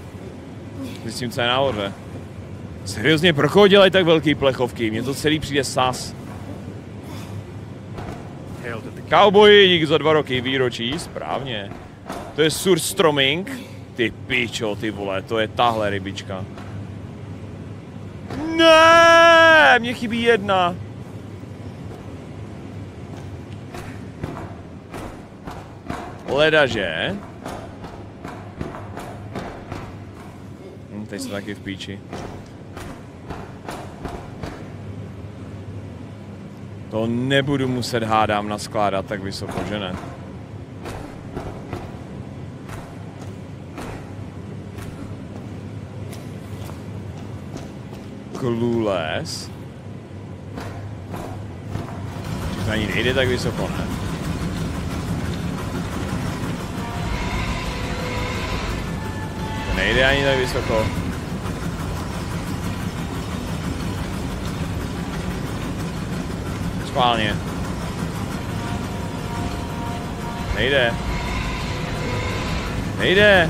Zjistím, co je na orve. Seriózně, pro koho dělají tak velký plechovky? Mně to celý přijde sas. Cowboy, dík za 2 roky, výročí, správně. To je Surstroming. Ty pičo, ty vole, to je tahle rybička. Ne, mně chybí 1. Ledaže. Teď jsem taky v píči. To nebudu muset, hádám, naskládat tak vysoko, že ne? Clueless. To ani nejde tak vysoko, ne? To nejde ani tak vysoko. Schválně. Nejde. Nejde.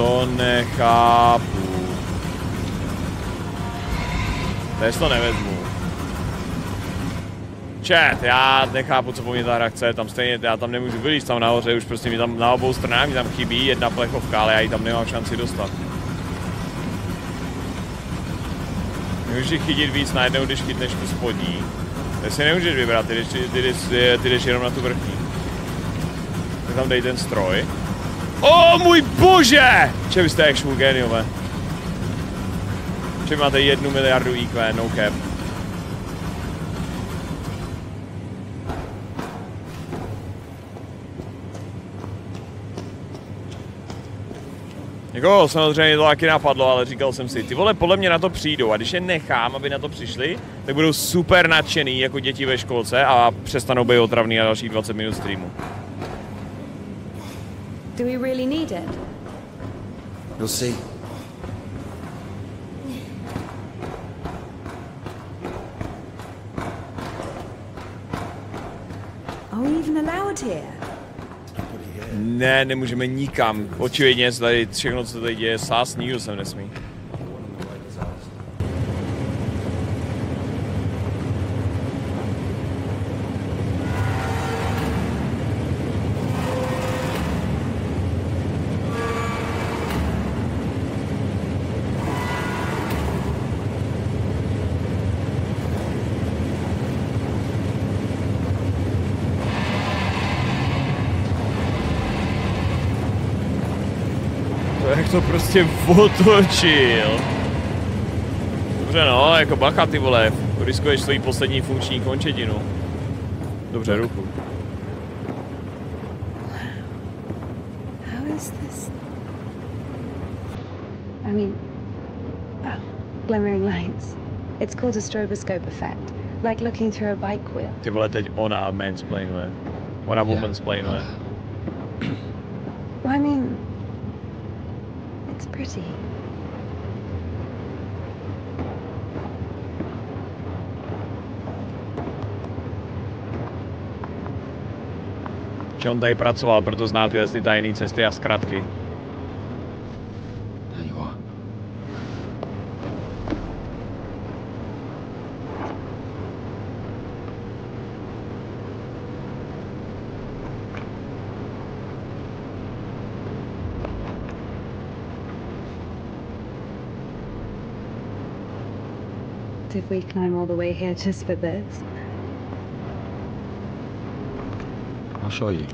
To nechápu. Teď to nevezmu. Chat, já nechápu, co po mně ta hra chce, tam stejně, já tam nemůžu vylízt, tam nahoře, už prostě mi tam na obou stranách mi tam chybí 1 plechovka, ale já ji tam nemám šanci dostat. Nemůžeš chytit víc najednou, když chytneš tu spodní. Teď si nemůžeš vybrat, ty jdeš jenom na tu vrchní. Tak tam dej ten stroj. O můj bože! Če vy jste actual geniové? Če máte 1 miliardu IQ, no cap. Jako samozřejmě to taky napadlo, ale říkal jsem si, ty vole, podle mě na to přijdou a když je nechám, aby na to přišli, tak budou super nadšený jako děti ve školce a přestanou být otravný na dalších 20 minut streamu. Do we really need it? We'll see. Are we even allowed here? Ne, nemůžeme nikam. Očividně tady všechno, co tady děje, sás, nikdo sem nesmí. To prostě otočil. Dobře no, jako bacha ty vole, riskuješ svoji poslední funkční končetinu. Dobře, ruchu. How is this? I mean, glimmering lights. It's called a stroboscope effect, like looking through a bike wheel. Ty vole, teď ona mansplainuje. Ona womansplainuje. Well, I mean, it's pretty. Že on tady pracoval, proto zná tyhle tajné cesty a zkratky. Did we climb all the way here just for this? I'll show you.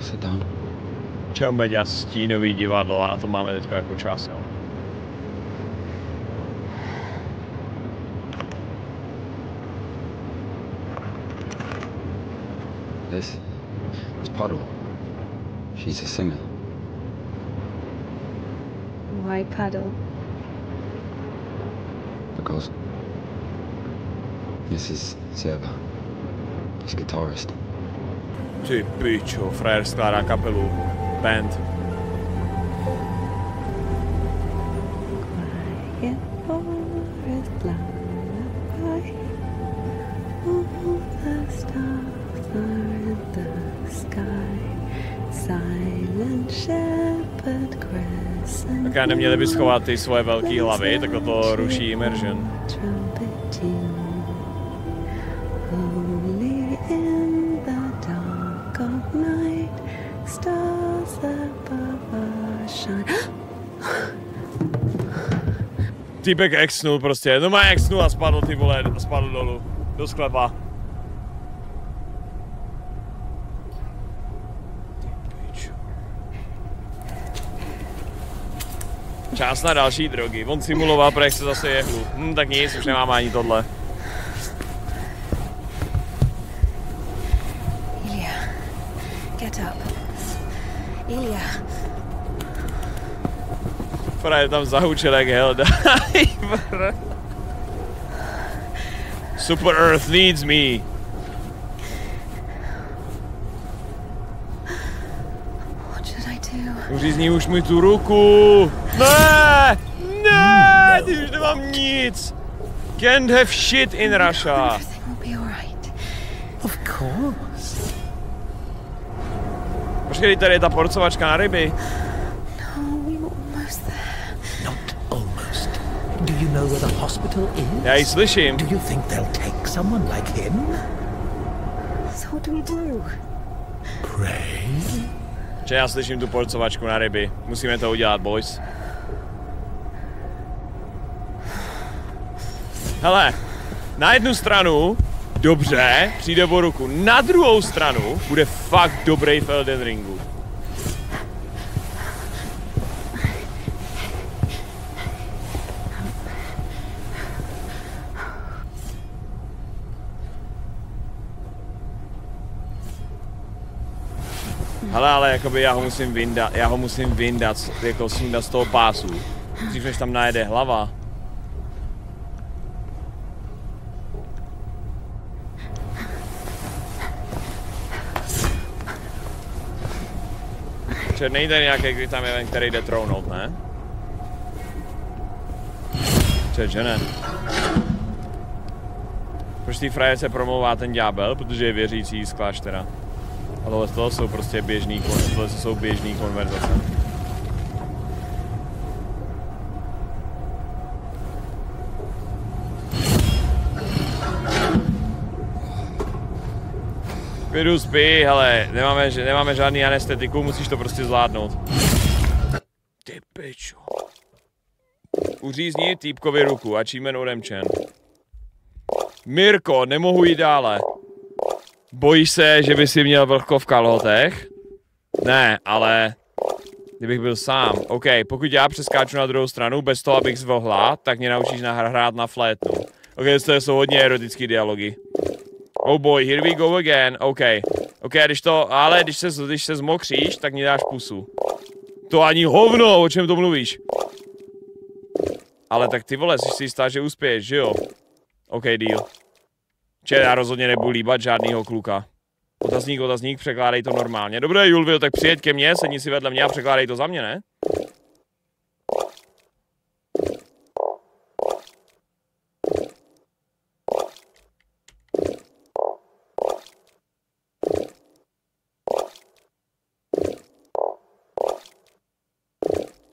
Sit down. Čau, já stínový divadlo, a to máme teďka jako čas. This puddle. She's a singer. Why puddle? Because Mrs. Serva is a guitarist. Ty pičo, frajer skládá kapelu. Band. Tak neměli by schovat ty svoje velké hlavy, tak to ruší immersion. Týpek exnul prostě, no má exnul a spadl, ty vole, spadl dolů, do sklepa. Čas na další drogy. On simuloval, protože se zase jehlu. Tak nic, už nemám ani tohle. Ilya, get up. Ilya. Právě tam zahučel jak Helldiver. Super Earth needs me. Uřízní už mi tu ruku. Ne! Ne! Ty už nemám nic! Can't have shit in Russia! Počkej, tady je ta porcovačka na ryby. Já ji slyším. Že já slyším tu porcovačku na ryby. Musíme to udělat, boys. Hele, na jednu stranu, dobře, přijde o ruku. Na druhou stranu, bude fakt dobrý v Elden Ringu. Hele, ale jakoby já ho musím vyndat, jako sundat z toho pásu. Dřív než tam najede hlava. Nejde nějaký, kdy tam je ven, který jde tronout, ne? Že ne? Proč tý fraje se promlouvá ten ďábel? Protože je věřící z kláštera. A tohle jsou prostě běžný, tohle jsou běžný konverzace. Vědu spí, hele, nemáme žádný anestetiku, musíš to prostě zvládnout. Ty pičo. Uřízni týpkovi ruku a čímen odemčen. Mirko, nemohu jít dále. Bojíš se, že by si měl vlhko v kalhotech? Ne, ale... Kdybych byl sám. OK, pokud já přeskáču na druhou stranu, bez toho, abych zvlhla, tak mě naučíš hrát na flétnu. OK, to jsou hodně erotické dialogy. Oh boy, here we go again. OK, když se zmokříš, tak mě dáš pusu. To ani hovno, o čem to mluvíš? Ale tak ty vole, jsi si jistá, že uspěješ, že jo? OK, deal. Če, já rozhodně nebudu líbat žádnýho kluka. Otazník, překládej to normálně. Dobré, Julvio, tak přijeď ke mně, sedni si vedle mě a překládej to za mě, ne?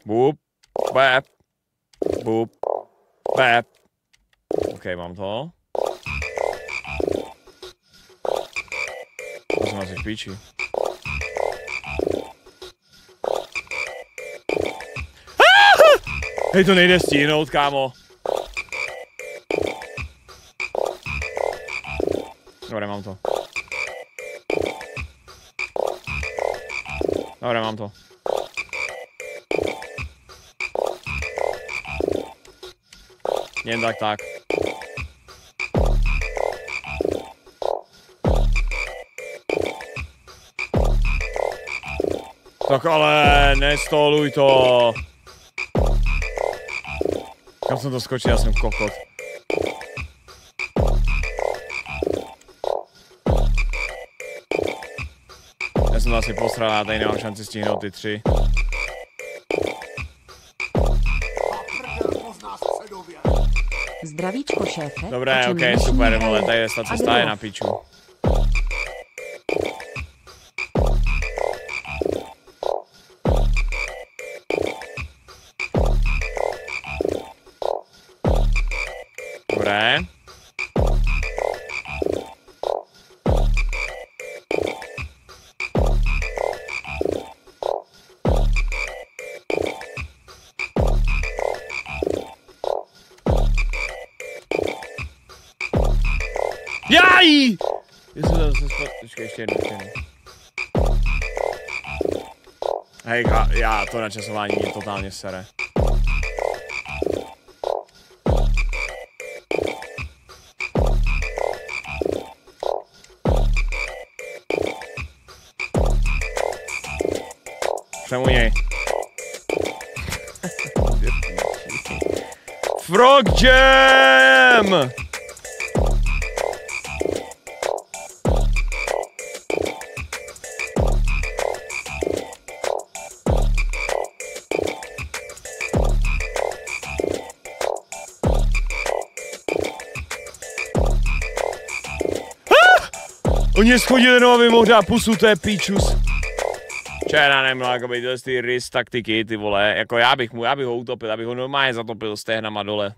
Bup, bep, bup, bep. OK, mám to. To jsem asi v píči. Hej, to nejde stihnout, kámo. Dobré, mám to. Jen tak. Tak ale nestoluj to. Kam jsem to skočil, já jsem kokot. Já jsem to asi posral, já tady nemám šanci stihnout ty tři. Zdravíčko, šéfe. Dobré, OK, super, vole, tady ta cesta je na piču. Dobré. Jaj! Ještě jednou. Hej, já to načasování mě totálně sere. Přemuněj. Frog Jam! Oni schodili jenom, aby mohl dát pusu, to je píčus. Čerá nemla, jako by ty rys taktiky, ty vole, jako já bych ho utopil, abych ho normálně zatopil stehnama dole.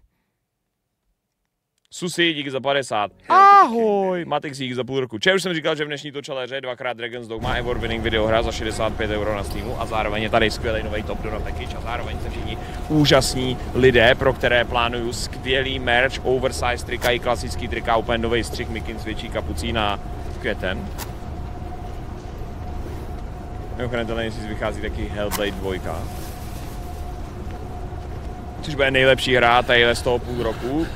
Susi, díky za 50. Ahoj, Matix, díky za půl roku. Če, už jsem říkal, že v dnešní točaleře dvakrát Dragons Dogma award-winning videohra za 65 € na Steamu a zároveň je tady skvělý nový Top Down package a zároveň se všichni úžasní lidé, pro které plánuju skvělý merch, oversize trika i klasický trika, úplně nový střih mikin s větší kapucína. Květen. Mimochodem, to nejsi vychází taky Hellblade 2. Což bude nejlepší hra tadyhle z toho půl roku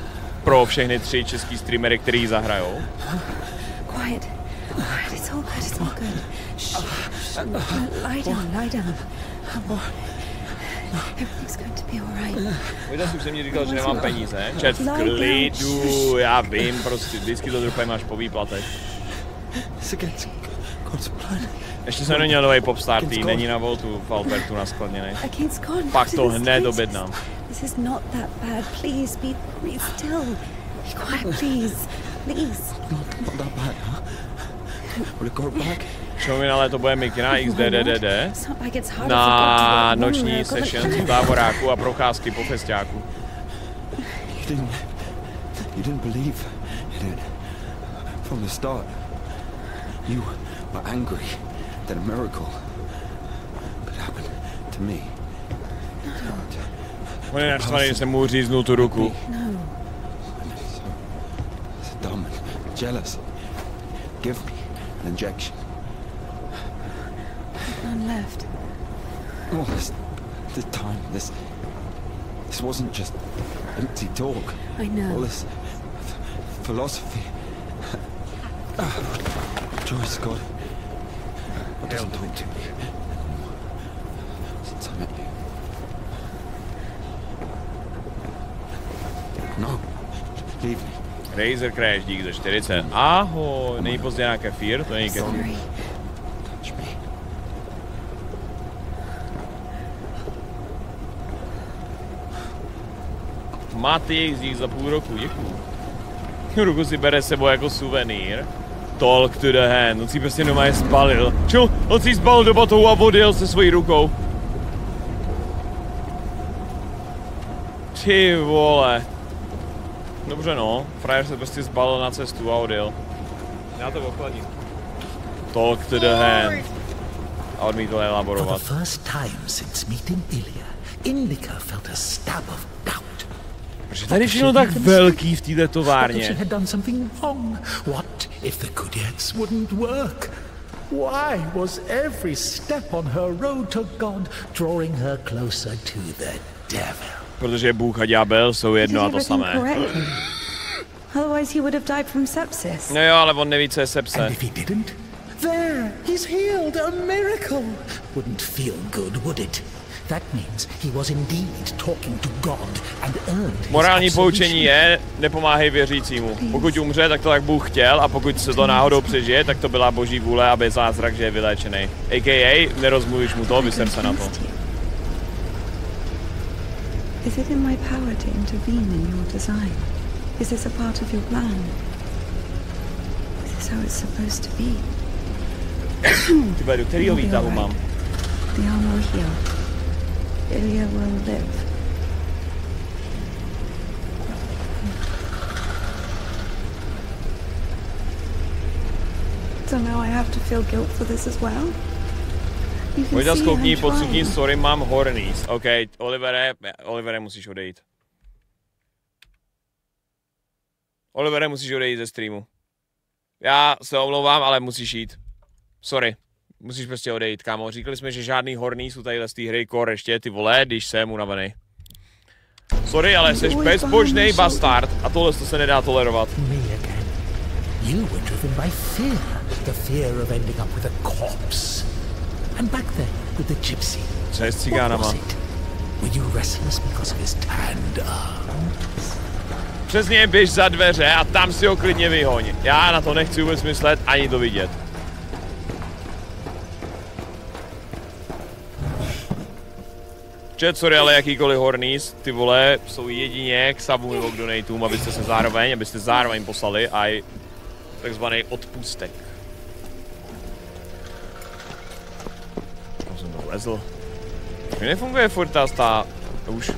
pro všechny tři český streamery, který ji zahrajou. Věda už jsem mi říkal, že nemám peníze. Čet v klidu, já vím, prostě vždycky to druhé máš po výplatech. Ještě jsem neměl nový popstar, tý není na voltu v Albertu naskladněnej. Pak to hned objednám. Čemu mi na léto bude mikina XDDDD na noční session v táboráku a procházky po festiáku. You were angry that a miracle could happen to me. No. I'm so dumb and jealous. Give me an injection. None left. All this time, this wasn't just empty talk. I know. All this philosophy. Joyce, God. What doesn't talk to me since I met you? No, leave me. Razer Crash dík za 40. Ahoj, není pozdě na kefír, to není kefír. Máte jejich z nich za půl roku, děkuju. Ruku si bere sebou jako suvenýr. Talk to the hand, on si prostě doma je spalil. Čo? On si spalil do batohu a odjel se svojí rukou. Ty vole. Dobře no, frajer se prostě zbalil na cestu a odjel. Já to ochladím. Talk to the hand. A odmítl elaborovat. For the first time since meeting Ilya, Indika felt a stab of doubt. Protože tady všechno tak velký v této továrně. What if the Kudets wouldn't work? Why was every step on her road to God drawing her closer to the devil? Protože Bůh a ďábel jsou jedno a to samé. No jo, ale on neví, co je sepse. Morální poučení je, nepomáhej věřícímu. Pokud umře, tak to tak Bůh chtěl, a pokud se to náhodou přežije, tak to byla boží vůle, aby zázrak, že je vyléčený. A.k.a. nerozmluvíš mu to, vyser se na to. Is it in my power to intervene in your design? Is this a part of your plan? Is this how it's supposed to be? The arm will heal. Ilya will live. So now I have to feel guilt for this as well? Vojda skoukni, podsukni, sorry, mám hornies. OK, Olivere, musíš odejít. Olivere, musíš odejít ze streamu. Já se omlouvám, ale musíš jít. Sorry, musíš prostě odejít, kámo. Říkali jsme, že žádný hornies u tadyhle z té hry core ještě, ty vole, když jsem unavený. Sorry, ale jsi bezbožný bastard a tohle to se nedá tolerovat. And back there with the gypsy. What was it? Were you restless because of his tanned arms? Přes něj běž za dveře a tam si ho klidně vyhoň. Já na to nechci vůbec myslet ani to vidět. Čet, sorry, ale jakýkoliv hornies, ty vole, jsou jedině k sabu nebo k donatům, abyste zároveň poslali aj takzvaný odpustek. Lezl. Mně nefunguje furt ta už.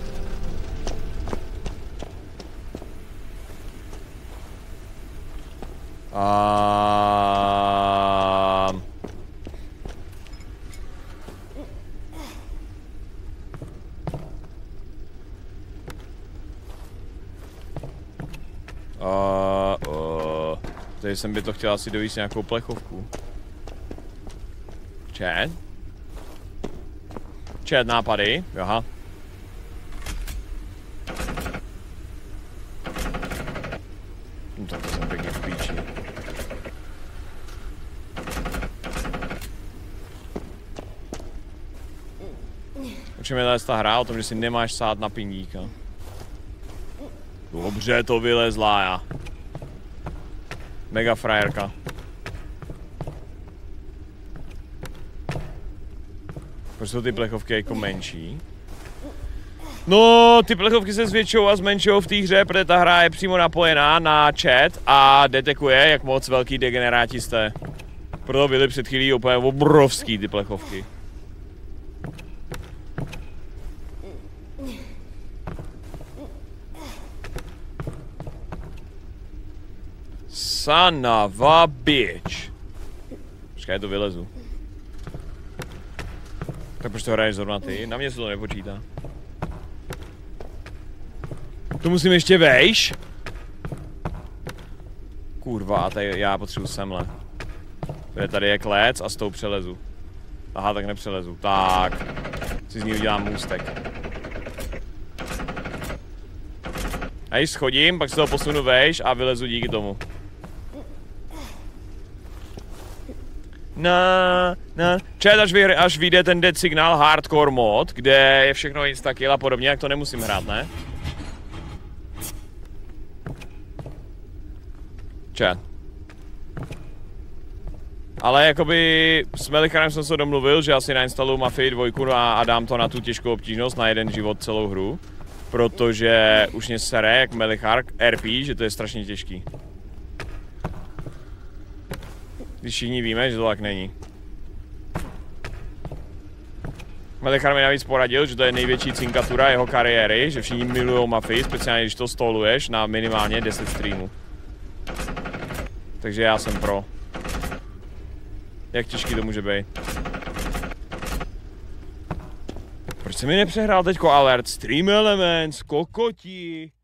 Tady jsem by to chtěl asi dovést nějakou plechovku. Čet? Čet nápady, aha. No tak to jsem pěkně v píči. Učím je tady ta hra o tom, že si nemáš sát na pingíka. Dobře to vylezla já. Mega frajerka. Proč jsou ty plechovky jako menší? No, ty plechovky se zvětšují a zmenšují v té hře, protože ta hra je přímo napojená na chat a detekuje, jak moc velký degeneráti jste. Proto byly před chvílí úplně obrovský ty plechovky. Sanava bitch. Počkej, to vylezu. Tak proč to hraješ zrovna ty? Na mě se to nepočítá. To musím ještě vejš? Kurva, tady já potřebuji semle. Tady je klec a s tou přelezu. Aha, tak nepřelezu. Tak. Si z ní udělám můstek. A když schodím, pak se toho posunu vejš a vylezu díky tomu. Čet, až vyjde ten dead signál hardcore mod, kde je všechno instakill a podobně, tak to nemusím hrát, ne? Čet. Ale jakoby s Melichanem jsem se domluvil, že asi nainstaluju Mafii 2 a dám to na tu těžkou obtížnost na jeden život celou hru. Protože už mě sere jak Melichar RP, že to je strašně těžký. Když všichni víme, že to tak není. Melichar mi navíc poradil, že to je největší cinkatura jeho kariéry, že všichni milujou Mafii, speciálně když to stoluješ na minimálně 10 streamů. Takže já jsem pro. Jak těžký to může být? Proč se mi nepřehrál teďko alert? Stream Elements, kokoti.